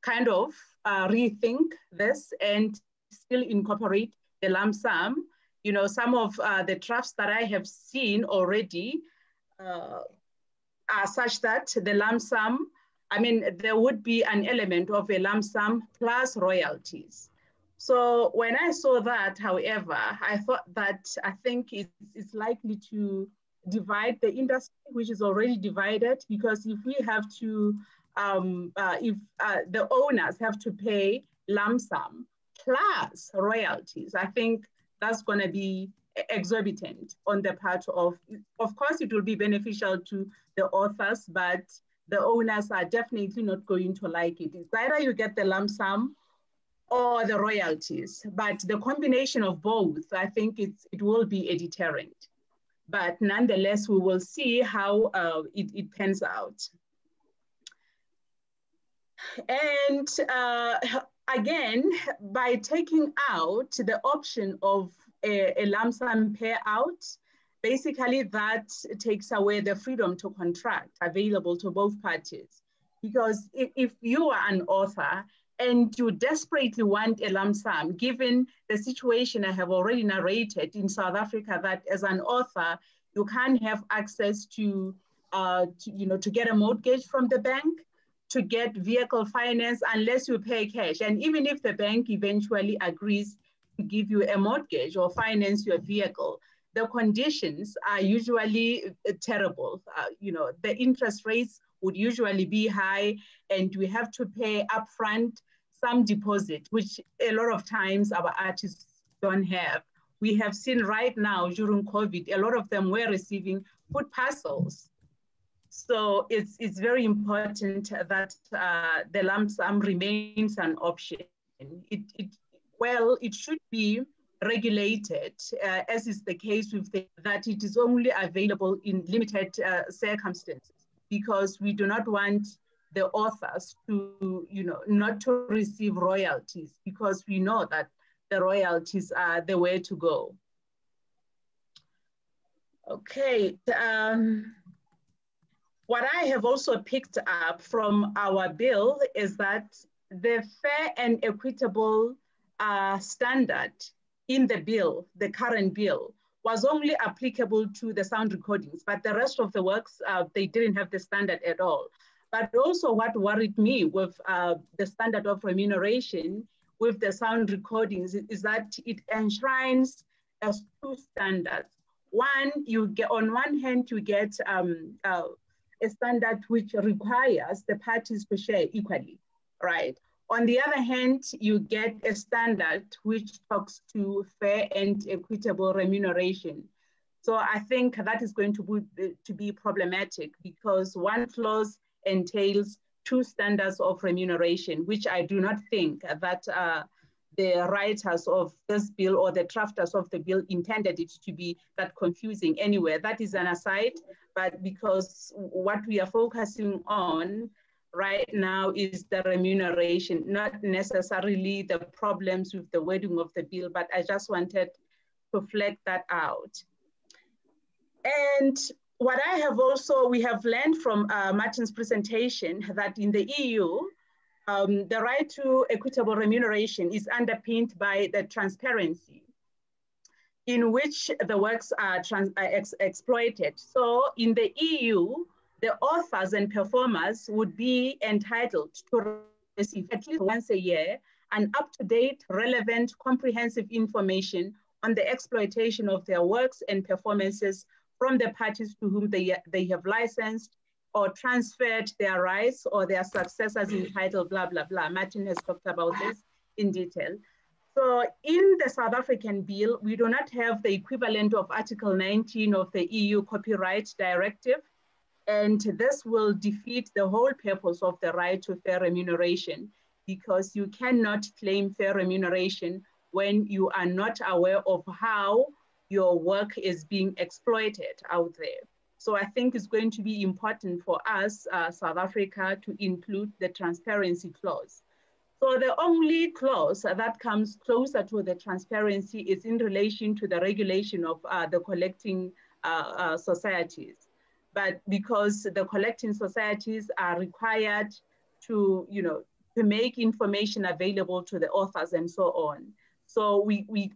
kind of rethink this and still incorporate the lump sum. You know, some of the drafts that I have seen already are such that the lump sum, I mean, there would be an element of a lump sum plus royalties. So when I saw that, however, I thought that I think it's likely to divide the industry, which is already divided, because if we have to, if the owners have to pay lump sum plus royalties, I think that's going to be exorbitant on the part of course, it will be beneficial to the authors, but the owners are definitely not going to like it. It's either you get the lump sum or the royalties, but the combination of both, I think it will be a deterrent. But nonetheless, we will see how it pans out. And again, by taking out the option of a lump sum payout, basically that takes away the freedom to contract available to both parties. Because if you are an author and you desperately want a lump sum, given the situation I have already narrated in South Africa, that as an author, you can't have access to you know, to get a mortgage from the bank, to get vehicle finance unless you pay cash. And even if the bank eventually agrees to give you a mortgage or finance your vehicle, the conditions are usually terrible. You know, the interest rates would usually be high, and we have to pay upfront some deposit, which a lot of times our artists don't have. We have seen right now during COVID, a lot of them were receiving food parcels. So it's very important that the lump sum remains an option. Well, it should be regulated, as is the case with that it is only available in limited circumstances, because we do not want the authors to, you know, not to receive royalties, because we know that the royalties are the way to go. Okay. What I have also picked up from our bill is that the fair and equitable standard in the bill, the current bill, was only applicable to the sound recordings, but the rest of the works, they didn't have the standard at all. But also what worried me with the standard of remuneration with the sound recordings is that it enshrines as two standards. One, you get, on one hand, you get a standard which requires the parties to share equally, right? On the other hand, you get a standard which talks to fair and equitable remuneration. So I think that is going to be problematic because one clause entails two standards of remuneration, which I do not think that the writers of this bill or the drafters of the bill intended it to be that confusing. Anyway, that is an aside, but because what we are focusing on right now is the remuneration, not necessarily the problems with the wording of the bill, but I just wanted to flag that out. And what I have also, we have learned from Martin's presentation that in the EU, the right to equitable remuneration is underpinned by the transparency in which the works are exploited. So in the EU, the authors and performers would be entitled to receive at least once a year an up-to-date, relevant, comprehensive information on the exploitation of their works and performances from the parties to whom they have licensed or transferred their rights or their successors entitled, blah, blah, blah. Martin has talked about this in detail. So in the South African bill, we do not have the equivalent of Article 19 of the EU Copyright Directive. And this will defeat the whole purpose of the right to fair remuneration because you cannot claim fair remuneration when you are not aware of how your work is being exploited out there. So I think it's going to be important for us, South Africa, to include the transparency clause. So the only clause that comes closer to the transparency is in relation to the regulation of the collecting societies. But because the collecting societies are required to, you know, to make information available to the authors and so on. So we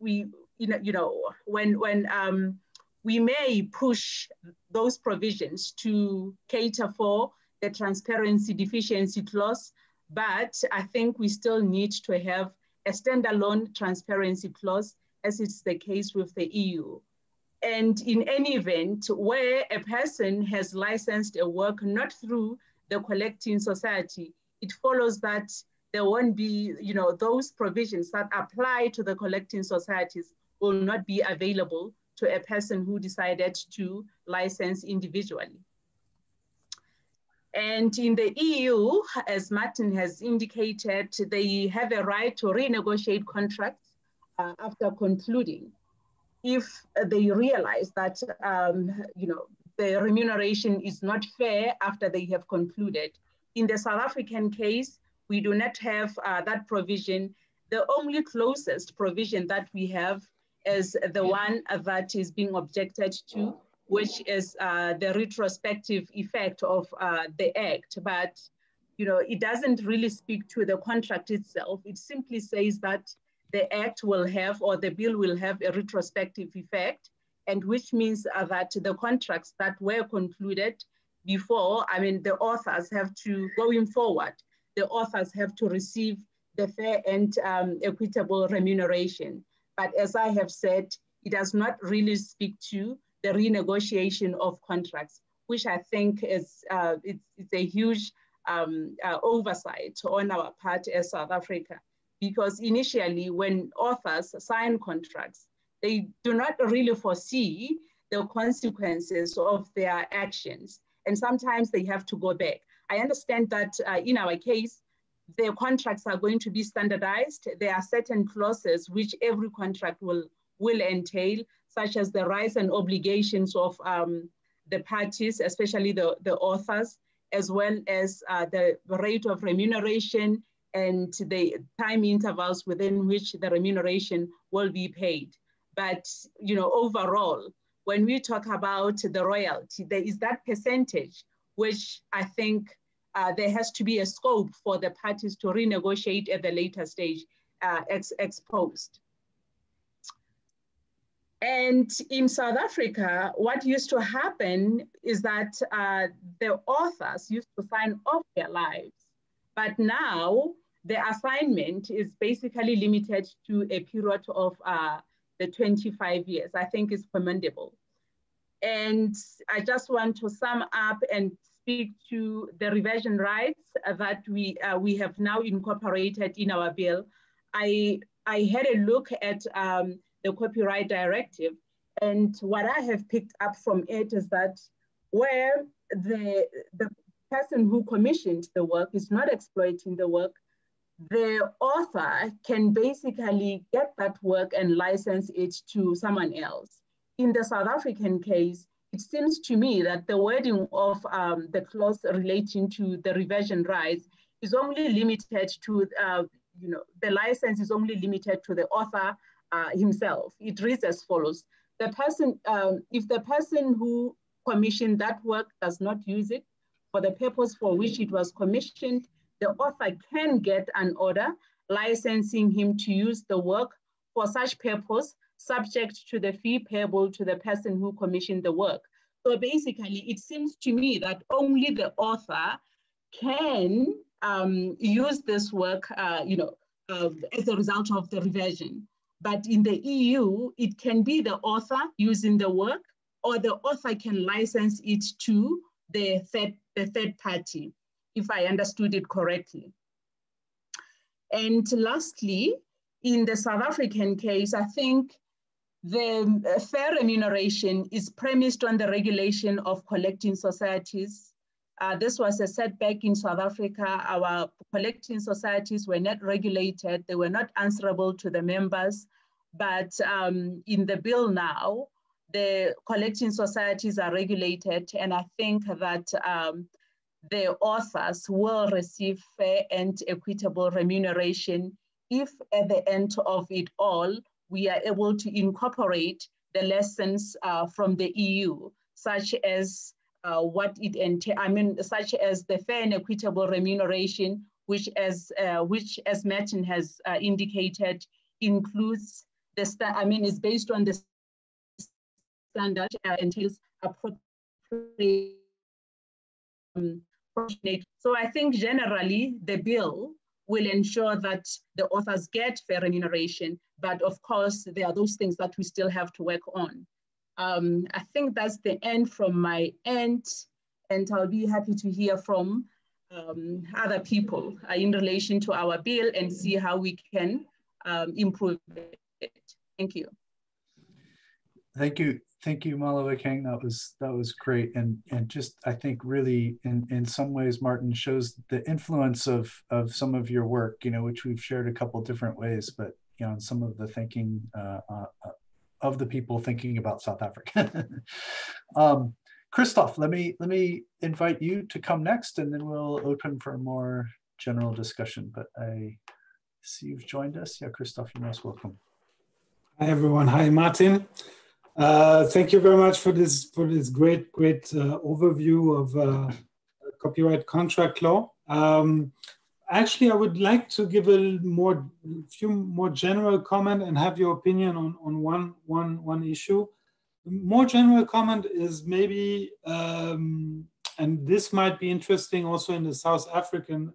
may push those provisions to cater for the transparency deficiency clause, but I think we still need to have a standalone transparency clause as it's the case with the EU. And in any event, where a person has licensed a work not through the collecting society, it follows that there won't be, you know, those provisions that apply to the collecting societies will not be available to a person who decided to license individually. And in the EU, as Martin has indicated, they have a right to renegotiate contracts after concluding, if they realize that you know, the remuneration is not fair after they have concluded. In the South African case, we do not have that provision. The only closest provision that we have is the one that is being objected to, which is the retrospective effect of the Act. But you know, it doesn't really speak to the contract itself. It simply says that the Act will have, or the bill will have, a retrospective effect, and which means that the contracts that were concluded before, I mean, the authors have to, going forward, the authors have to receive the fair and equitable remuneration. But as I have said, it does not really speak to the renegotiation of contracts, which I think is it's a huge oversight on our part as South Africa. Because initially when authors sign contracts, they do not really foresee the consequences of their actions. And sometimes they have to go back. I understand that in our case, the contracts are going to be standardized. There are certain clauses which every contract will entail, such as the rights and obligations of the parties, especially the authors, as well as the rate of remuneration and the time intervals within which the remuneration will be paid. But you know, overall, when we talk about the royalty, there is that percentage, which I think there has to be a scope for the parties to renegotiate at the later stage ex post. And in South Africa, what used to happen is that the authors used to sign off their lives, but now the assignment is basically limited to a period of the 25 years. I think it's commendable. And I just want to sum up and speak to the reversion rights that we have now incorporated in our bill. I had a look at the Copyright Directive, and what I have picked up from it is that where the person who commissioned the work is not exploiting the work, the author can basically get that work and license it to someone else. In the South African case, it seems to me that the wording of the clause relating to the reversion rights is only limited to, you know, the license is only limited to the author himself. It reads as follows: the person, if the person who commissioned that work does not use it for the purpose for which it was commissioned, the author can get an order licensing him to use the work for such purpose, subject to the fee payable to the person who commissioned the work. So basically, it seems to me that only the author can use this work, you know, as a result of the reversion. But in the EU, it can be the author using the work, or the author can license it to the third party, if I understood it correctly. And lastly, in the South African case, I think the fair remuneration is premised on the regulation of collecting societies. This was a setback in South Africa. Our collecting societies were not regulated. They were not answerable to the members. But in the bill now, the collecting societies are regulated. And I think that the authors will receive fair and equitable remuneration if at the end of it all, we are able to incorporate the lessons from the EU, such as such as the fair and equitable remuneration, which as Martin has indicated, includes the is based on the standard and entails appropriate. So I think generally the bill will ensure that the authors get fair remuneration, but of course there are those things that we still have to work on. I think that's the end from my end, and I'll be happy to hear from other people in relation to our bill and see how we can improve it. Thank you. Thank you. Thank you, Malebakeng. That was great, and just I think really in some ways, Martin, shows the influence of some of your work, you know, which we've shared a couple different ways, but you know, and some of the thinking of the people thinking about South Africa. Christoph, let me invite you to come next, and then we'll open for a more general discussion. But I see you've joined us. Yeah, Christoph, you're most welcome. Hi everyone. Hi Martin. Thank you very much for this great overview of copyright contract law. Actually, I would like to give a few more general comment and have your opinion on one issue. More general comment is maybe, and this might be interesting also in the South African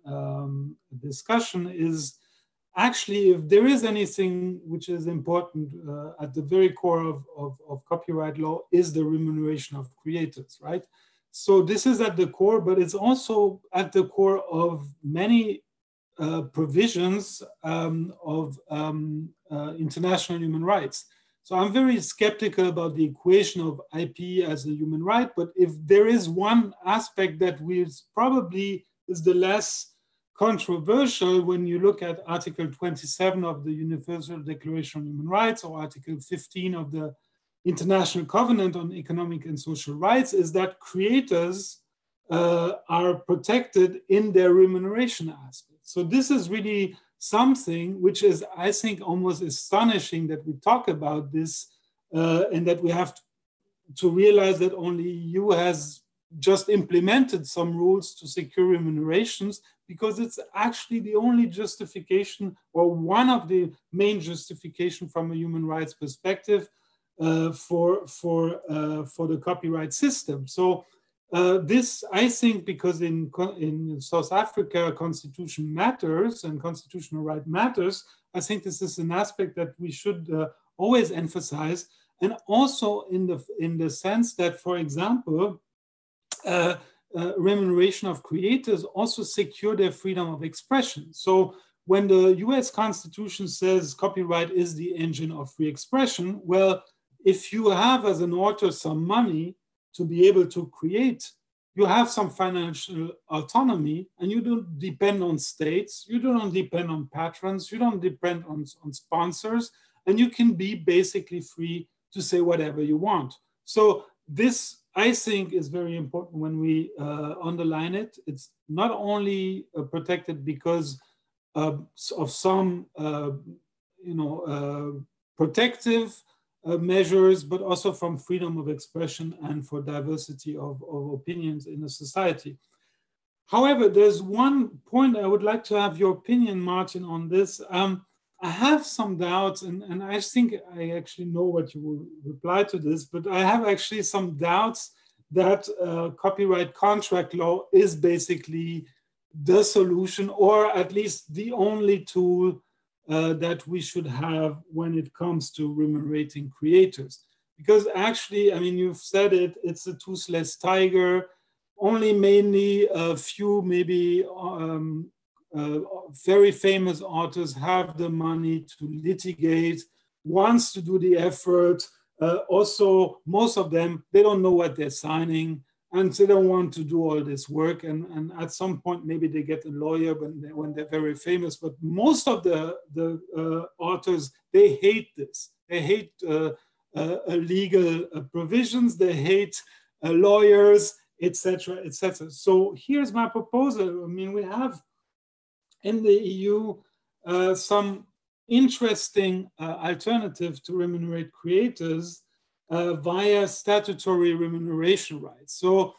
discussion, is actually, if there is anything which is important at the very core of copyright law is the remuneration of creators, right? So this is at the core, but it's also at the core of many provisions of international human rights. So I'm very skeptical about the equation of IP as a human right, but if there is one aspect that probably is the less controversial when you look at Article 27 of the Universal Declaration of Human Rights or Article 15 of the International Covenant on Economic and Social Rights, is that creators are protected in their remuneration aspects. So this is really something which is, I think, almost astonishing that we talk about this and that we have to realize that only EU has just implemented some rules to secure remunerations, because it's actually the only justification, or one of the main justification from a human rights perspective for the copyright system. So this, I think, because in South Africa, constitution matters and constitutional right matters, I think this is an aspect that we should always emphasize. And also in the sense that, for example, remuneration of creators also secure their freedom of expression. So when the US Constitution says copyright is the engine of free expression, well, if you have as an author some money to be able to create, you have some financial autonomy, and you don't depend on states, you don't depend on patrons, you don't depend on sponsors, and you can be basically free to say whatever you want. So this, I think, is very important when we underline it. It's not only protected because of some protective measures, but also from freedom of expression and for diversity of opinions in a society. However, there's one point I would like to have your opinion, Martin, on this. I have some doubts, and I think I actually know what you will reply to this, but I have actually some doubts that copyright contract law is basically the solution, or at least the only tool that we should have when it comes to remunerating creators. Because actually, I mean, you've said it, it's a toothless tiger, only mainly a few, maybe, very famous authors have the money to litigate, wants to do the effort. Also, most of them, they don't know what they're signing, and so they don't want to do all this work. And at some point, maybe they get a lawyer when they're very famous. But most of the authors, they hate this. They hate legal provisions. They hate lawyers, etc., etc. So here's my proposal. I mean, we have in the EU, some interesting alternative to remunerate creators via statutory remuneration rights. So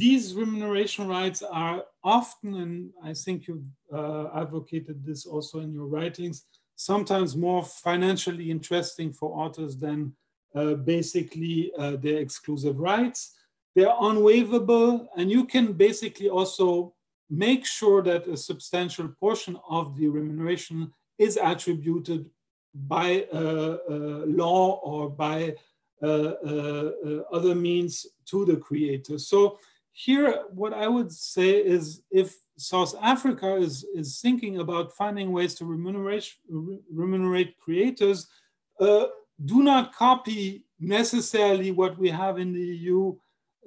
these remuneration rights are often, and I think you've advocated this also in your writings, sometimes more financially interesting for authors than basically their exclusive rights. They're unwaivable, and you can basically also make sure that a substantial portion of the remuneration is attributed by law or by other means to the creator. So here, what I would say is, if South Africa is thinking about finding ways to remunerate creators, do not copy necessarily what we have in the EU,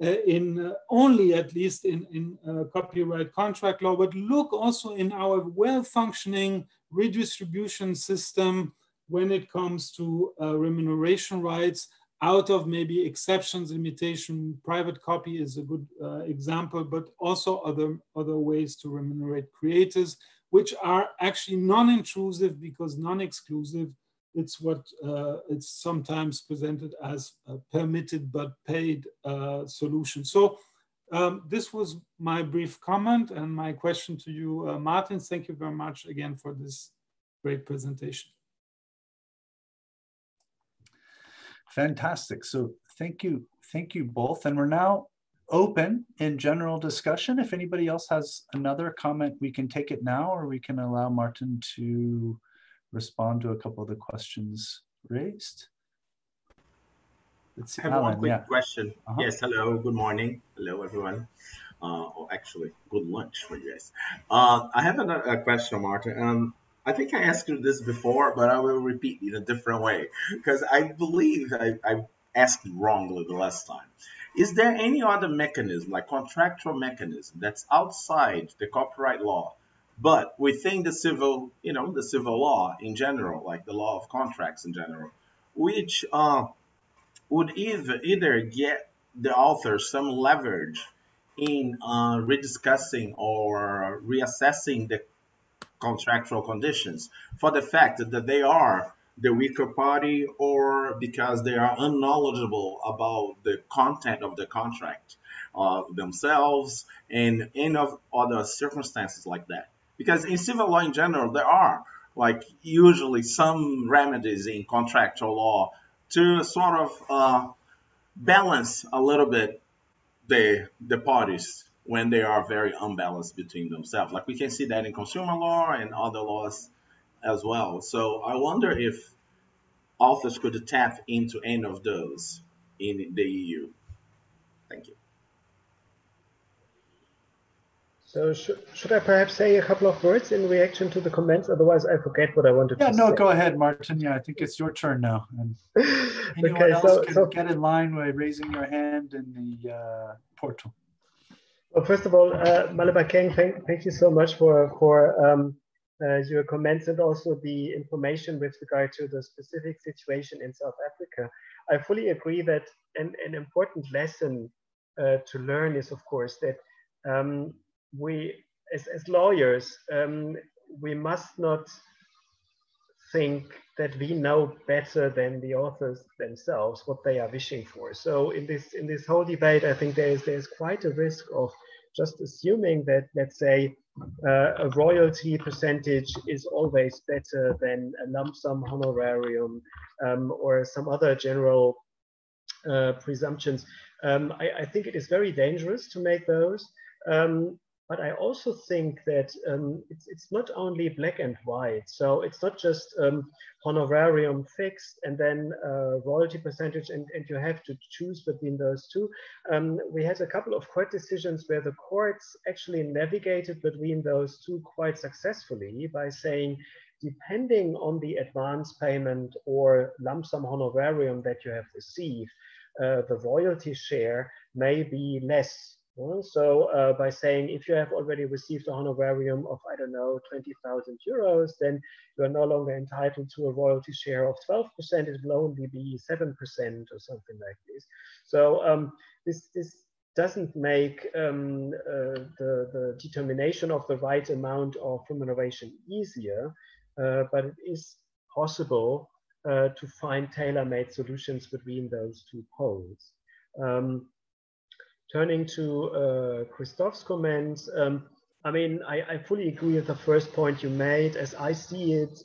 at least in copyright contract law, but look also in our well-functioning redistribution system when it comes to remuneration rights, out of maybe exceptions, limitation. Private copy is a good example, but also other ways to remunerate creators, which are actually non-intrusive because non-exclusive. It's what it's sometimes presented as a permitted but paid solution. So this was my brief comment and my question to you, Martin. Thank you very much again for this great presentation. Fantastic. So thank you both. And we're now open in general discussion. If anybody else has another comment, we can take it now, or we can allow Martin to respond to a couple of the questions raised. Let's see. I have Alan, one quick question. Yes, hello, good morning. Hello, everyone. Or actually, good lunch for you guys. I have a question, Martin. I think I asked you this before, but I will repeat it in a different way, because I believe I asked you wrongly the last time. Is there any other mechanism, like contractual mechanism, that's outside the copyright law, but within the civil, you know, the civil law in general, like the law of contracts in general, which would either get the author some leverage in rediscussing or reassessing the contractual conditions for the fact that they are the weaker party or because they are unknowledgeable about the content of the contract themselves and any of other circumstances like that. Because in civil law in general, there are like usually some remedies in contractual law to sort of balance a little bit the parties when they are very unbalanced between themselves. Like we can see that in consumer law and other laws as well. So I wonder if authors could tap into any of those in the EU. Thank you. So should I perhaps say a couple of words in reaction to the comments? Otherwise, I forget what I wanted to say. Yeah, no, go ahead, Martin. Yeah, I think it's your turn now. And anyone else can get in line by raising your hand in the portal. Well, first of all, Malebakeng, thank you so much for your comments and also the information with regard to the specific situation in South Africa. I fully agree that an important lesson to learn is, of course, that we, as lawyers, we must not think that we know better than the authors themselves what they are wishing for. So in this whole debate, I think there's quite a risk of just assuming that, let's say, a royalty percentage is always better than a lump sum honorarium or some other general presumptions. I think it is very dangerous to make those. But I also think that it's not only black and white. So it's not just honorarium fixed and then royalty percentage, and you have to choose between those two. We had a couple of court decisions where the courts actually navigated between those two quite successfully by saying, depending on the advance payment or lump sum honorarium that you have received, the royalty share may be less. So by saying, if you have already received a honorarium of, I don't know, 20,000 euros, then you are no longer entitled to a royalty share of 12%. It will only be 7% or something like this. So this doesn't make the determination of the right amount of remuneration easier, but it is possible to find tailor-made solutions between those two poles. Turning to Christoph's comments, I mean, I fully agree with the first point you made. As I see it,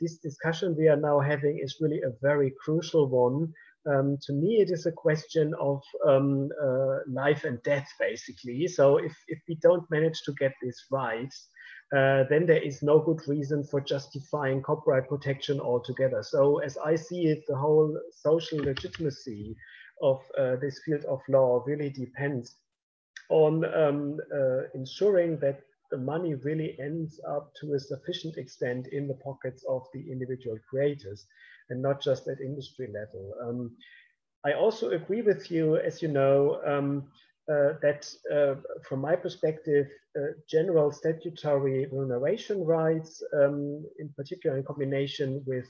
this discussion we are now having is really a very crucial one. To me, it is a question of life and death, basically. So if we don't manage to get this right, then there is no good reason for justifying copyright protection altogether. So as I see it, the whole social legitimacy of this field of law really depends on ensuring that the money really ends up to a sufficient extent in the pockets of the individual creators and not just at industry level. I also agree with you, as you know, that from my perspective, general statutory remuneration rights, in particular in combination with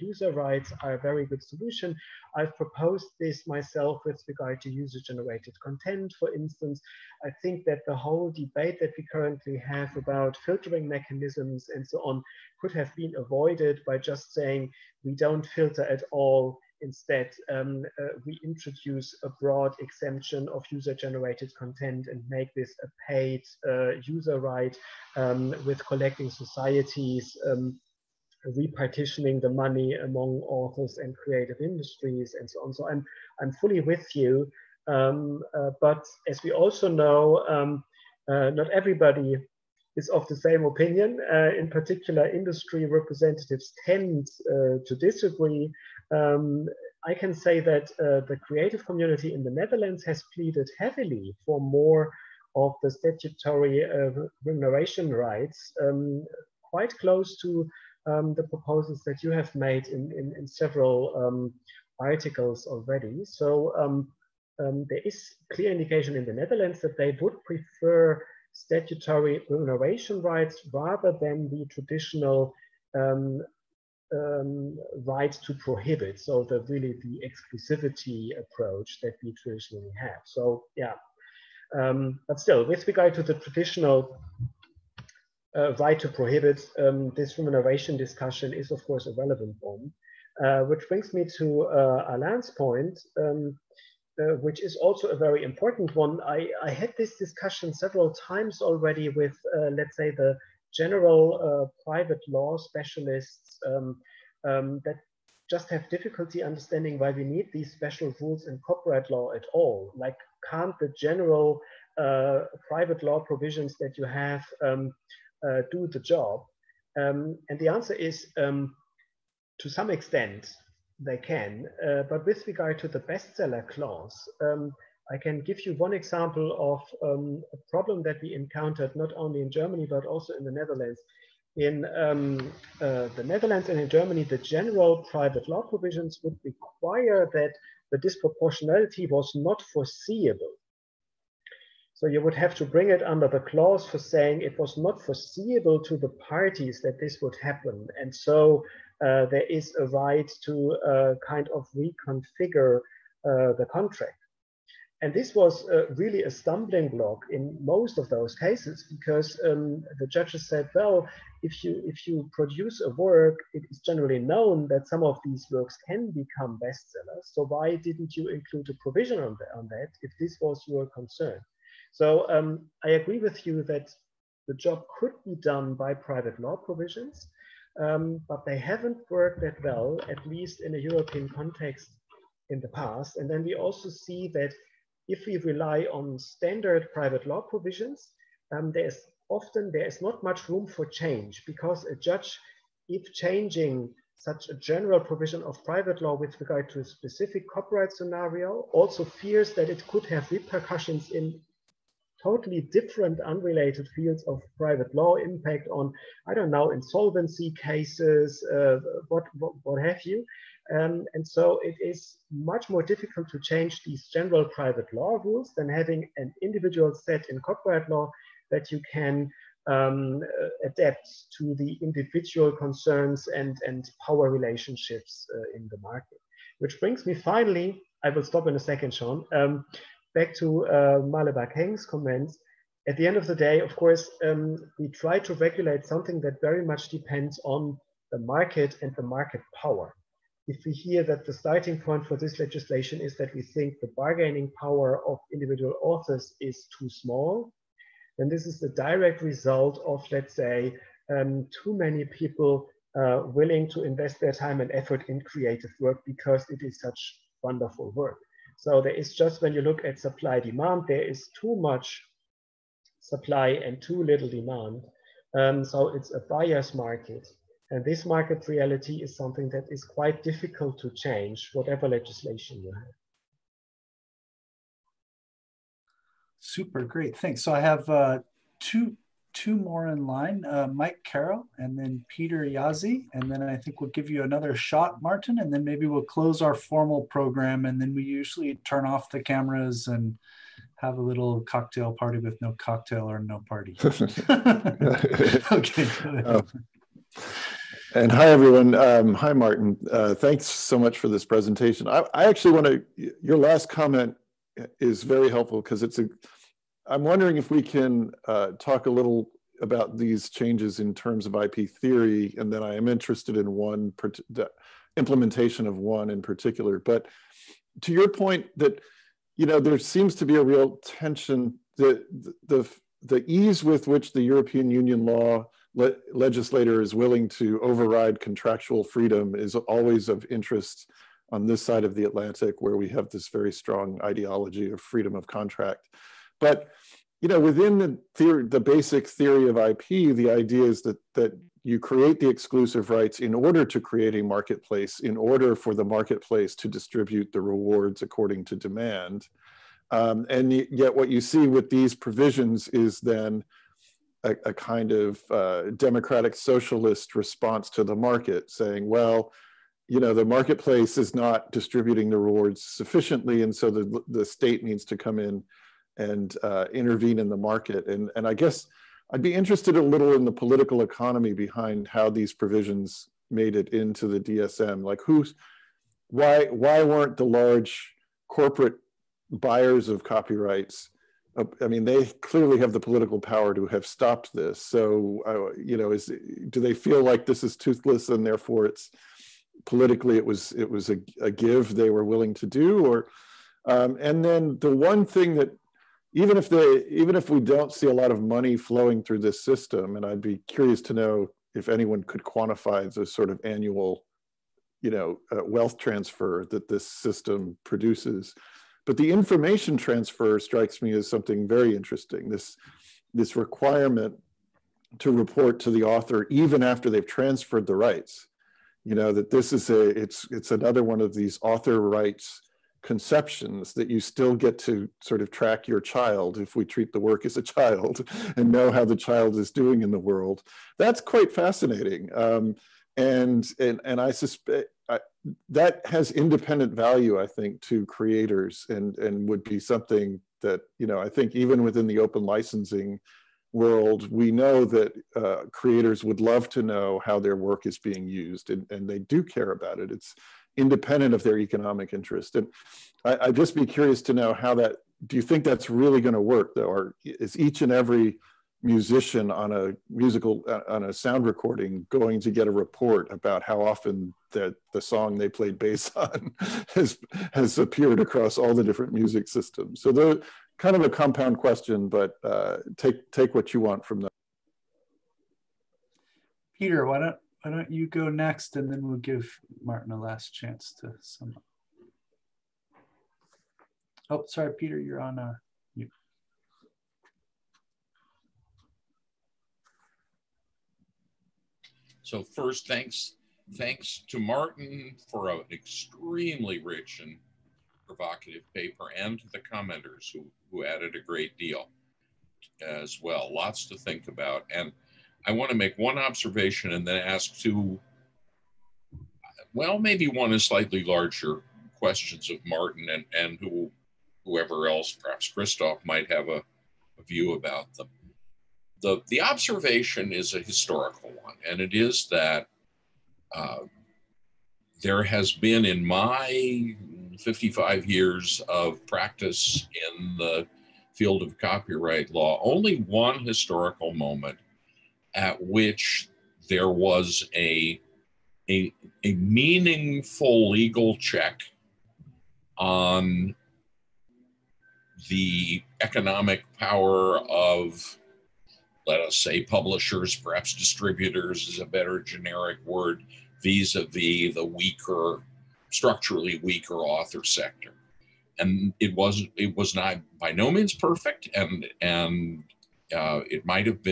user rights, are a very good solution. I've proposed this myself with regard to user-generated content, for instance. I think that the whole debate that we currently have about filtering mechanisms and so on could have been avoided by just saying we don't filter at all. Instead, we introduce a broad exemption of user-generated content and make this a paid user right with collecting societies, repartitioning the money among authors and creative industries and so on. So I'm fully with you, but as we also know, not everybody is of the same opinion. In particular, industry representatives tend to disagree. I can say that the creative community in the Netherlands has pleaded heavily for more of the statutory remuneration rights, quite close to the proposals that you have made in several articles already. So there is clear indication in the Netherlands that they would prefer statutory remuneration rights rather than the traditional right to prohibit, so the really the exclusivity approach that we traditionally have. So yeah, But still, with regard to the traditional right to prohibit, this remuneration discussion is, of course, a relevant one, which brings me to Alan's point, which is also a very important one. I had this discussion several times already with, let's say, the general private law specialists that just have difficulty understanding why we need these special rules in copyright law at all. Like, can't the general private law provisions that you have do the job? And the answer is, to some extent, they can. But with regard to the bestseller clause, I can give you one example of a problem that we encountered not only in Germany, but also in the Netherlands. In the Netherlands and in Germany, the general private law provisions would require that the disproportionality was not foreseeable. So you would have to bring it under the clause for saying it was not foreseeable to the parties that this would happen. And so there is a right to kind of reconfigure the contract. And this was really a stumbling block in most of those cases, because the judges said, well, if you produce a work, it is generally known that some of these works can become bestsellers. So why didn't you include a provision on that if this was your concern? So I agree with you that the job could be done by private law provisions, but they haven't worked that well, at least in a European context in the past. And then we also see that if we rely on standard private law provisions, there is not much room for change, because a judge, if changing such a general provision of private law with regard to a specific copyright scenario, also fears that it could have repercussions in totally different, unrelated fields of private law, impact on, I don't know, insolvency cases, what have you. And so it is much more difficult to change these general private law rules than having an individual set in copyright law that you can adapt to the individual concerns and power relationships in the market. Which brings me finally, I will stop in a second, Sean, back to Malebakeng's comments. At the end of the day, of course, we try to regulate something that very much depends on the market and the market power. If we hear that the starting point for this legislation is that we think the bargaining power of individual authors is too small, then this is the direct result of, let's say, too many people willing to invest their time and effort in creative work because it is such wonderful work. So there is just, when you look at supply demand, there is too much supply and too little demand. So it's a buyer's market. And this market reality is something that is quite difficult to change, whatever legislation you have. Super, great, thanks. So I have two more in line, Mike Carroll and then Peter Yazzi. And then I think we'll give you another shot, Martin, and then maybe we'll close our formal program. And then we usually turn off the cameras and have a little cocktail party with no cocktail or no party. Okay. And hi, everyone. Hi, Martin. Thanks so much for this presentation. I actually want to, your last comment is very helpful, because it's a, I'm wondering if we can talk a little about these changes in terms of IP theory, and then I am interested in one, the implementation of one in particular. But to your point that, you know, there seems to be a real tension, the ease with which the European Union law legislator is willing to override contractual freedom is always of interest on this side of the Atlantic, where we have this very strong ideology of freedom of contract. But, you know, within the theory, the basic theory of IP, the idea is that you create the exclusive rights in order to create a marketplace, in order for the marketplace to distribute the rewards according to demand. And yet what you see with these provisions is then a kind of democratic socialist response to the market, saying, well, you know, the marketplace is not distributing the rewards sufficiently, and so the state needs to come in and intervene in the market. And I guess I'd be interested a little in the political economy behind how these provisions made it into the DSM. Like, why weren't the large corporate buyers of copyrights I mean, they clearly have the political power to have stopped this. So, you know, do they feel like this is toothless and therefore it's politically it was a give they were willing to do? Or and then the one thing that even if we don't see a lot of money flowing through this system, and I'd be curious to know if anyone could quantify the sort of annual, you know, wealth transfer that this system produces. But the information transfer strikes me as something very interesting. This requirement to report to the author even after they've transferred the rights, you know, that this is it's another one of these author rights conceptions that you still get to sort of track your child if we treat the work as a child and know how the child is doing in the world. That's quite fascinating. And I suspect that has independent value, I think, to creators, and would be something that, you know, I think even within the open licensing world, we know that creators would love to know how their work is being used, and they do care about it. It's independent of their economic interest. And I'd just be curious to know how that, do you think that's really going to work though? Or is each and every musician on a sound recording going to get a report about how often that the song they played bass on has appeared across all the different music systems? So they're kind of a compound question, but take what you want from them. Peter, why don't you go next, and then we'll give Martin a last chance to sum up. Oh, sorry, Peter, you're on mute. So first, thanks to Martin for an extremely rich and provocative paper, and to the commenters who added a great deal as well. Lots to think about. And I want to make one observation and then ask two, well, maybe one is slightly larger questions of Martin and whoever else, perhaps Christoph, might have a view about them. The observation is a historical one, and it is that there has been, in my 55 years of practice in the field of copyright law, only one historical moment at which there was a meaningful legal check on the economic power of, let us say, publishers, perhaps distributors is a better generic word, vis-a-vis the weaker, structurally weaker author sector. And it was not by no means perfect, and it might have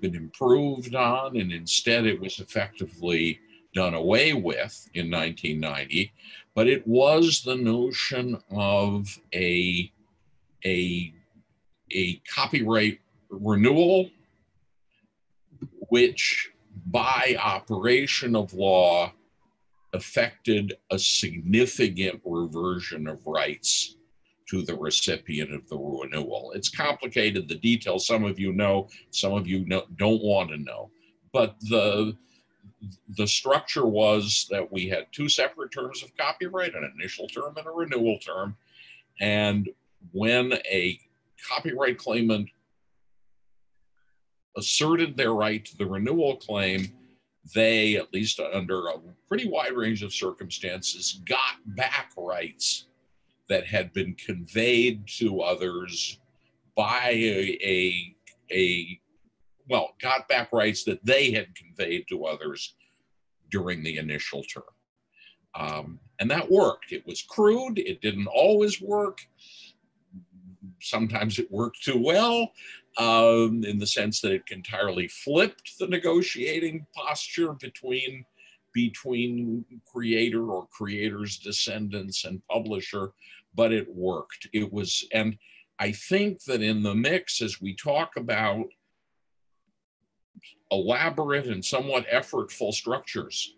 been improved on, and instead it was effectively done away with in 1990. But it was the notion of a copyright renewal, which by operation of law affected a significant reversion of rights to the recipient of the renewal. It's complicated, the details. Some of you know, some of you don't want to know. But the structure was that we had two separate terms of copyright, an initial term and a renewal term. And when a copyright claimant asserted their right to the renewal claim, they, at least under a pretty wide range of circumstances, got back rights that had been conveyed to others by well, got back rights that they had conveyed to others during the initial term. And that worked. It was crude, it didn't always work. Sometimes it worked too well, in the sense that it entirely flipped the negotiating posture between creator or creator's descendants and publisher, but it worked. It was, and I think that in the mix, as we talk about elaborate and somewhat effortful structures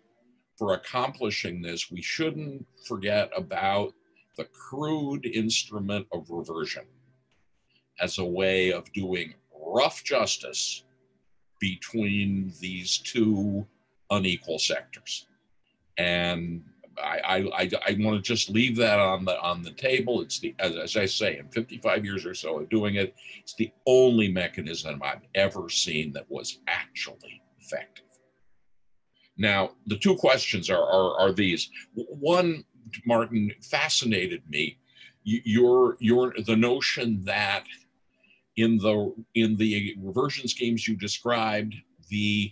for accomplishing this, we shouldn't forget about the crude instrument of reversion as a way of doing rough justice between these two unequal sectors. And I want to just leave that on the table. It's the, as I say, in 55 years or so of doing it, it's the only mechanism I've ever seen that was actually effective. Now, the two questions are these. One, Martin, fascinated me. The notion that in the reversion schemes you described, the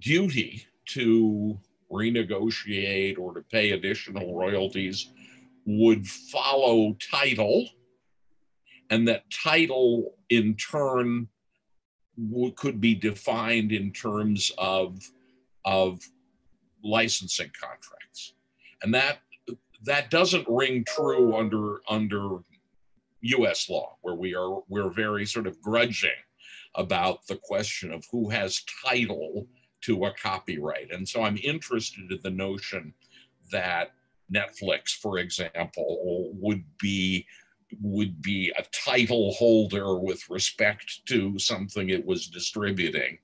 duty to renegotiate or to pay additional royalties would follow title, and that title in turn could be defined in terms of licensing contracts. And that doesn't ring true under US law, where we're very sort of grudging about the question of who has title to a copyright. And so I'm interested in the notion that Netflix, for example, would be a title holder with respect to something it was distributing,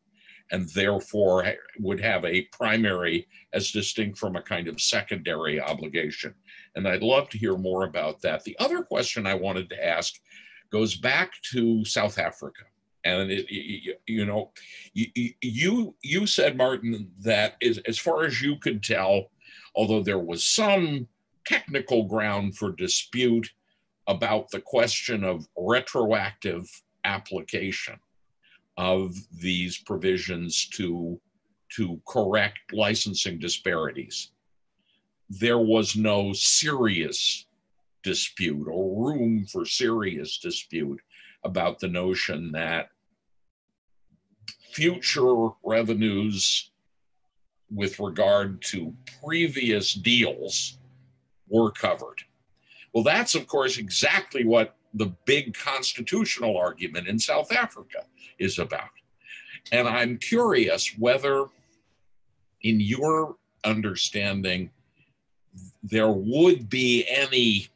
and therefore would have a primary as distinct from a kind of secondary obligation. And I'd love to hear more about that. The other question I wanted to ask goes back to South Africa. And you said, Martin, that as far as you could tell, although there was some technical ground for dispute about the question of retroactive application of these provisions to correct licensing disparities, there was no serious dispute or room for serious dispute about the notion that future revenues with regard to previous deals were covered. Well, that's, of course, exactly what the big constitutional argument in South Africa is about. And I'm curious whether, in your understanding, there would be any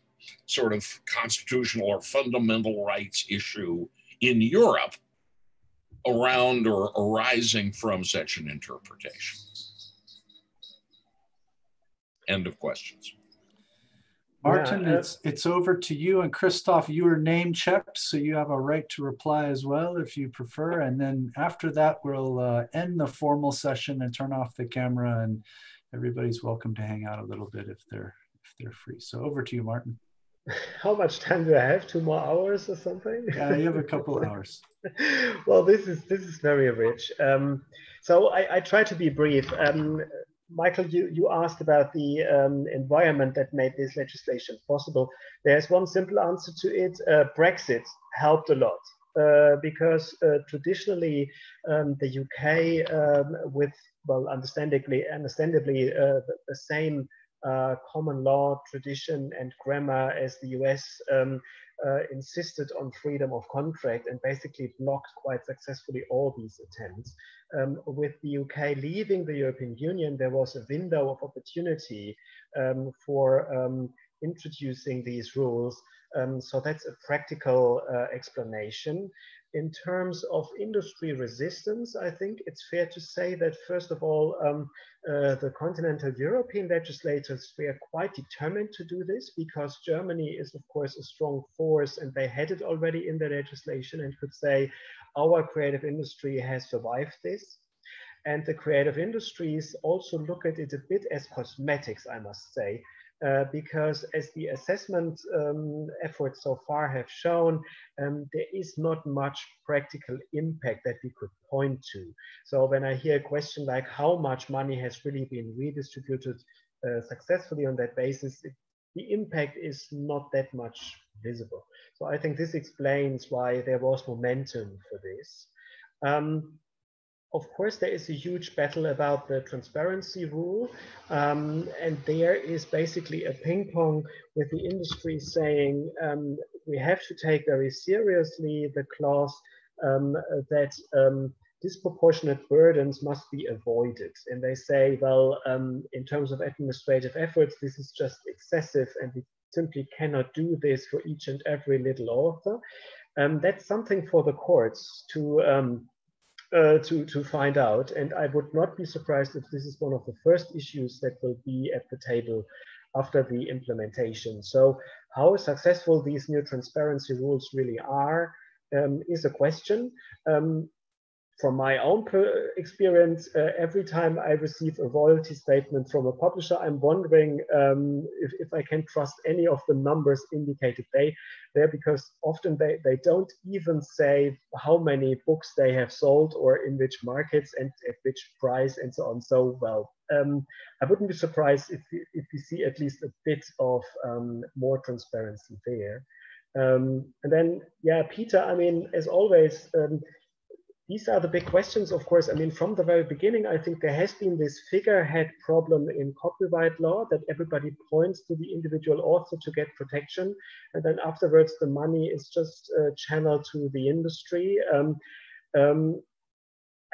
sort of constitutional or fundamental rights issue in Europe around or arising from such an interpretation. End of questions. Martin, yeah, it's over to you. And Christoph, you were name checked, so you have a right to reply as well if you prefer. And then after that, we'll end the formal session and turn off the camera, and everybody's welcome to hang out a little bit if they're free. So over to you, Martin. How much time do I have? 2 more hours or something? Yeah, you have a couple of hours. Well, this is very rich. So I try to be brief. Michael, you asked about the environment that made this legislation possible. There's one simple answer to it. Brexit helped a lot because traditionally the UK, with, well, understandably the same common law tradition and grammar as the US, insisted on freedom of contract and basically blocked quite successfully all these attempts. With the UK leaving the European Union, there was a window of opportunity for introducing these rules. So that's a practical explanation. In terms of industry resistance, I think it's fair to say that, first of all, the continental European legislators were quite determined to do this because Germany is, of course, a strong force, and they had it already in their legislation and could say, our creative industry has survived this. And the creative industries also look at it a bit as cosmetics, I must say. Because as the assessment efforts so far have shown, there is not much practical impact that we could point to. So when I hear a question like how much money has really been redistributed successfully on that basis, the impact is not that much visible. So I think this explains why there was momentum for this. Of course, there is a huge battle about the transparency rule, and there is basically a ping pong with the industry saying we have to take very seriously the clause that disproportionate burdens must be avoided. And they say, well, in terms of administrative efforts, this is just excessive, and we simply cannot do this for each and every little author. That's something for the courts to to find out. And I would not be surprised if this is one of the first issues that will be at the table after the implementation. So how successful these new transparency rules really are is a question. From my own experience, every time I receive a royalty statement from a publisher, I'm wondering if I can trust any of the numbers indicated there, because often they don't even say how many books they have sold or in which markets and at which price and so on. So, well, I wouldn't be surprised if we see at least a bit of more transparency there. And then, yeah, Peter, I mean, as always, these are the big questions, of course. I mean, from the very beginning, I think there has been this figurehead problem in copyright law that everybody points to the individual author to get protection. And then afterwards, the money is just channeled to the industry. I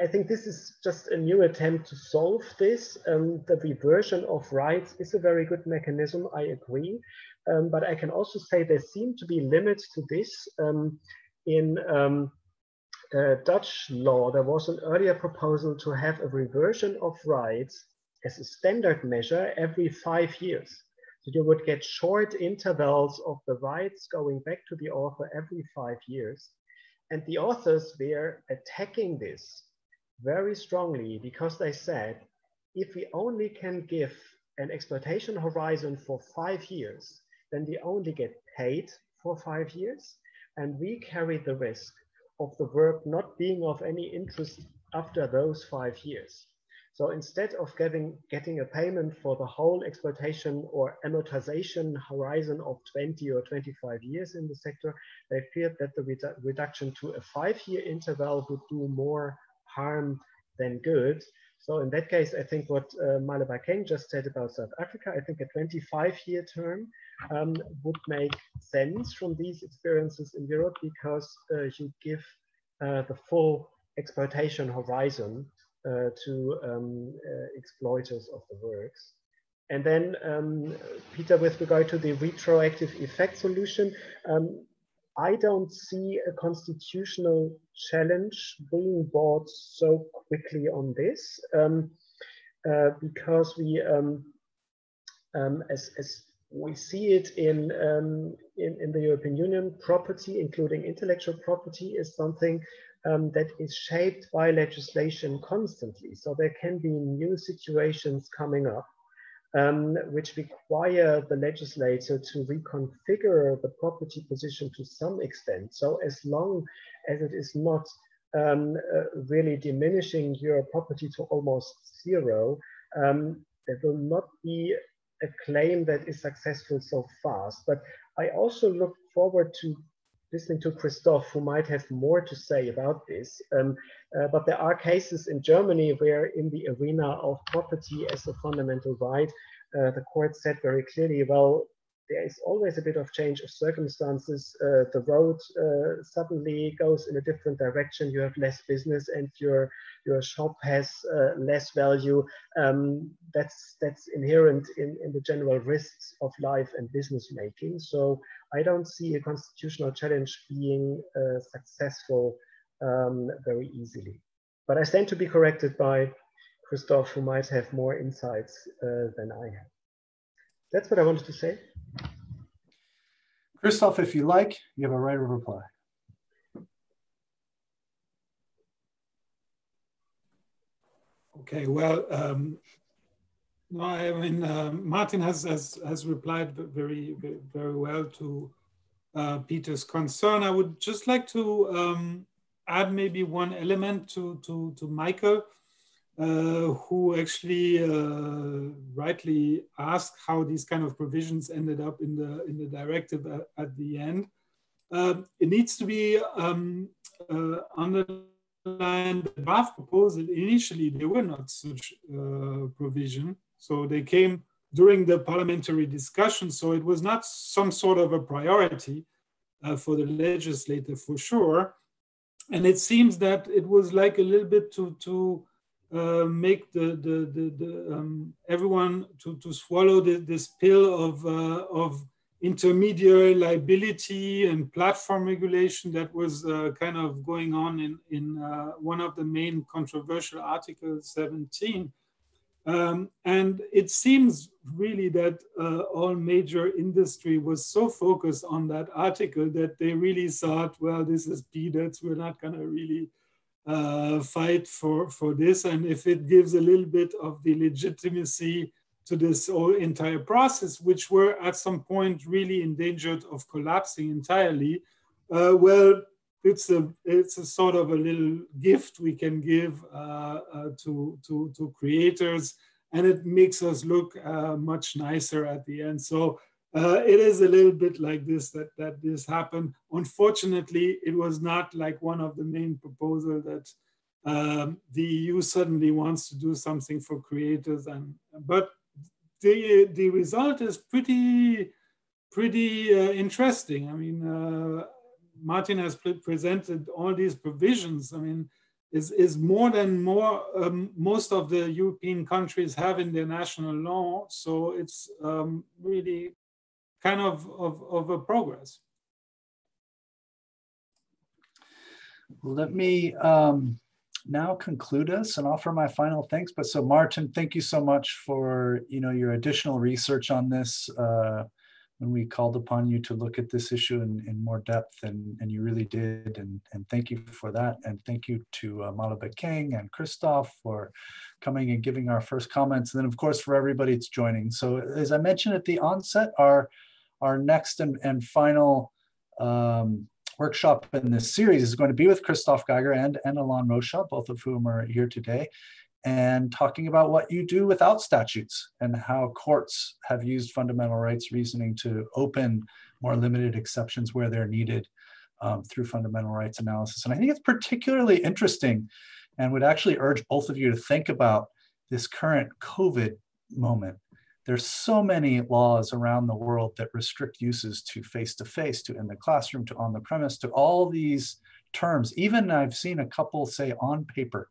think this is just a new attempt to solve this. The reversion of rights is a very good mechanism, I agree. But I can also say there seem to be limits to this in Dutch law. There was an earlier proposal to have a reversion of rights as a standard measure every 5 years. So you would get short intervals of the rights going back to the author every 5 years. And the authors were attacking this very strongly because they said, if we only can give an exploitation horizon for 5 years, then we only get paid for 5 years and we carry the risk of the work not being of any interest after those 5 years. So instead of getting a payment for the whole exploitation or amortization horizon of 20 or 25 years in the sector, they feared that the reduction to a 5-year interval would do more harm than good. So in that case, I think what Malebakeng just said about South Africa, I think a 25-year term would make sense from these experiences in Europe, because you give the full exploitation horizon to exploiters of the works. And then, Peter, with regard to the retroactive effect solution, I don't see a constitutional challenge being brought so quickly on this, because we, as we see it in the European Union, property, including intellectual property, is something that is shaped by legislation constantly. So there can be new situations coming up, which require the legislator to reconfigure the property position to some extent. So as long as it is not really diminishing your property to almost zero, there will not be a claim that is successful so fast. But I also look forward to listening to Christoph, who might have more to say about this. But there are cases in Germany where in the arena of property as a fundamental right, the court said very clearly, well, there is always a bit of change of circumstances. The road suddenly goes in a different direction. You have less business and your shop has less value. That's inherent in the general risks of life and business making. So I don't see a constitutional challenge being successful very easily. But I stand to be corrected by Christoph, who might have more insights than I have. That's what I wanted to say. Christoph, if you like, you have a right of reply. Okay, well, no, I mean, Martin has replied very, very well to Peter's concern. I would just like to add maybe one element to Michael, who actually rightly asked how these kind of provisions ended up in the directive at the end. It needs to be underlined. The draft proposal initially there were not such provision, so they came during the parliamentary discussion. So it was not some sort of a priority for the legislator for sure. And it seems that it was like a little bit to make everyone to swallow this pill of intermediary liability and platform regulation that was kind of going on in one of the main controversial articles, 17. And it seems really that all major industry was so focused on that article that they really thought, well, this is peanuts, we're not going to really fight for this. And if it gives a little bit of the legitimacy to this whole entire process, which were at some point really endangered of collapsing entirely, well, it's a sort of a little gift we can give to creators, and it makes us look much nicer at the end. So it is a little bit like this that this happened. Unfortunately, it was not like one of the main proposals that the EU suddenly wants to do something for creators, but the result is pretty interesting. I mean, Martin has presented all these provisions. I mean, is more than most of the European countries have in their national law. So it's really kind of a progress. Well, let me now conclude us and offer my final thanks. But so Martin, thank you so much for your additional research on this. When we called upon you to look at this issue in more depth, and you really did, and thank you for that. And thank you to Malebakeng and Christoph for coming and giving our first comments. And then of course, for everybody that's joining. So as I mentioned at the onset, our next and final workshop in this series is going to be with Christoph Geiger and Alan Rocha, both of whom are here today, and talking about what you do without statutes and how courts have used fundamental rights reasoning to open more limited exceptions where they're needed through fundamental rights analysis. And I think it's particularly interesting, and would actually urge both of you to think about this current COVID moment. There's so many laws around the world that restrict uses to face-to-face, to in the classroom, to on the premise, to all these terms. Even I've seen a couple say on paper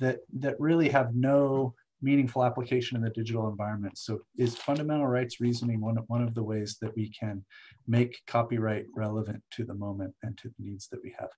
that really have no meaningful application in the digital environment. So is fundamental rights reasoning one of the ways that we can make copyright relevant to the moment and to the needs that we have?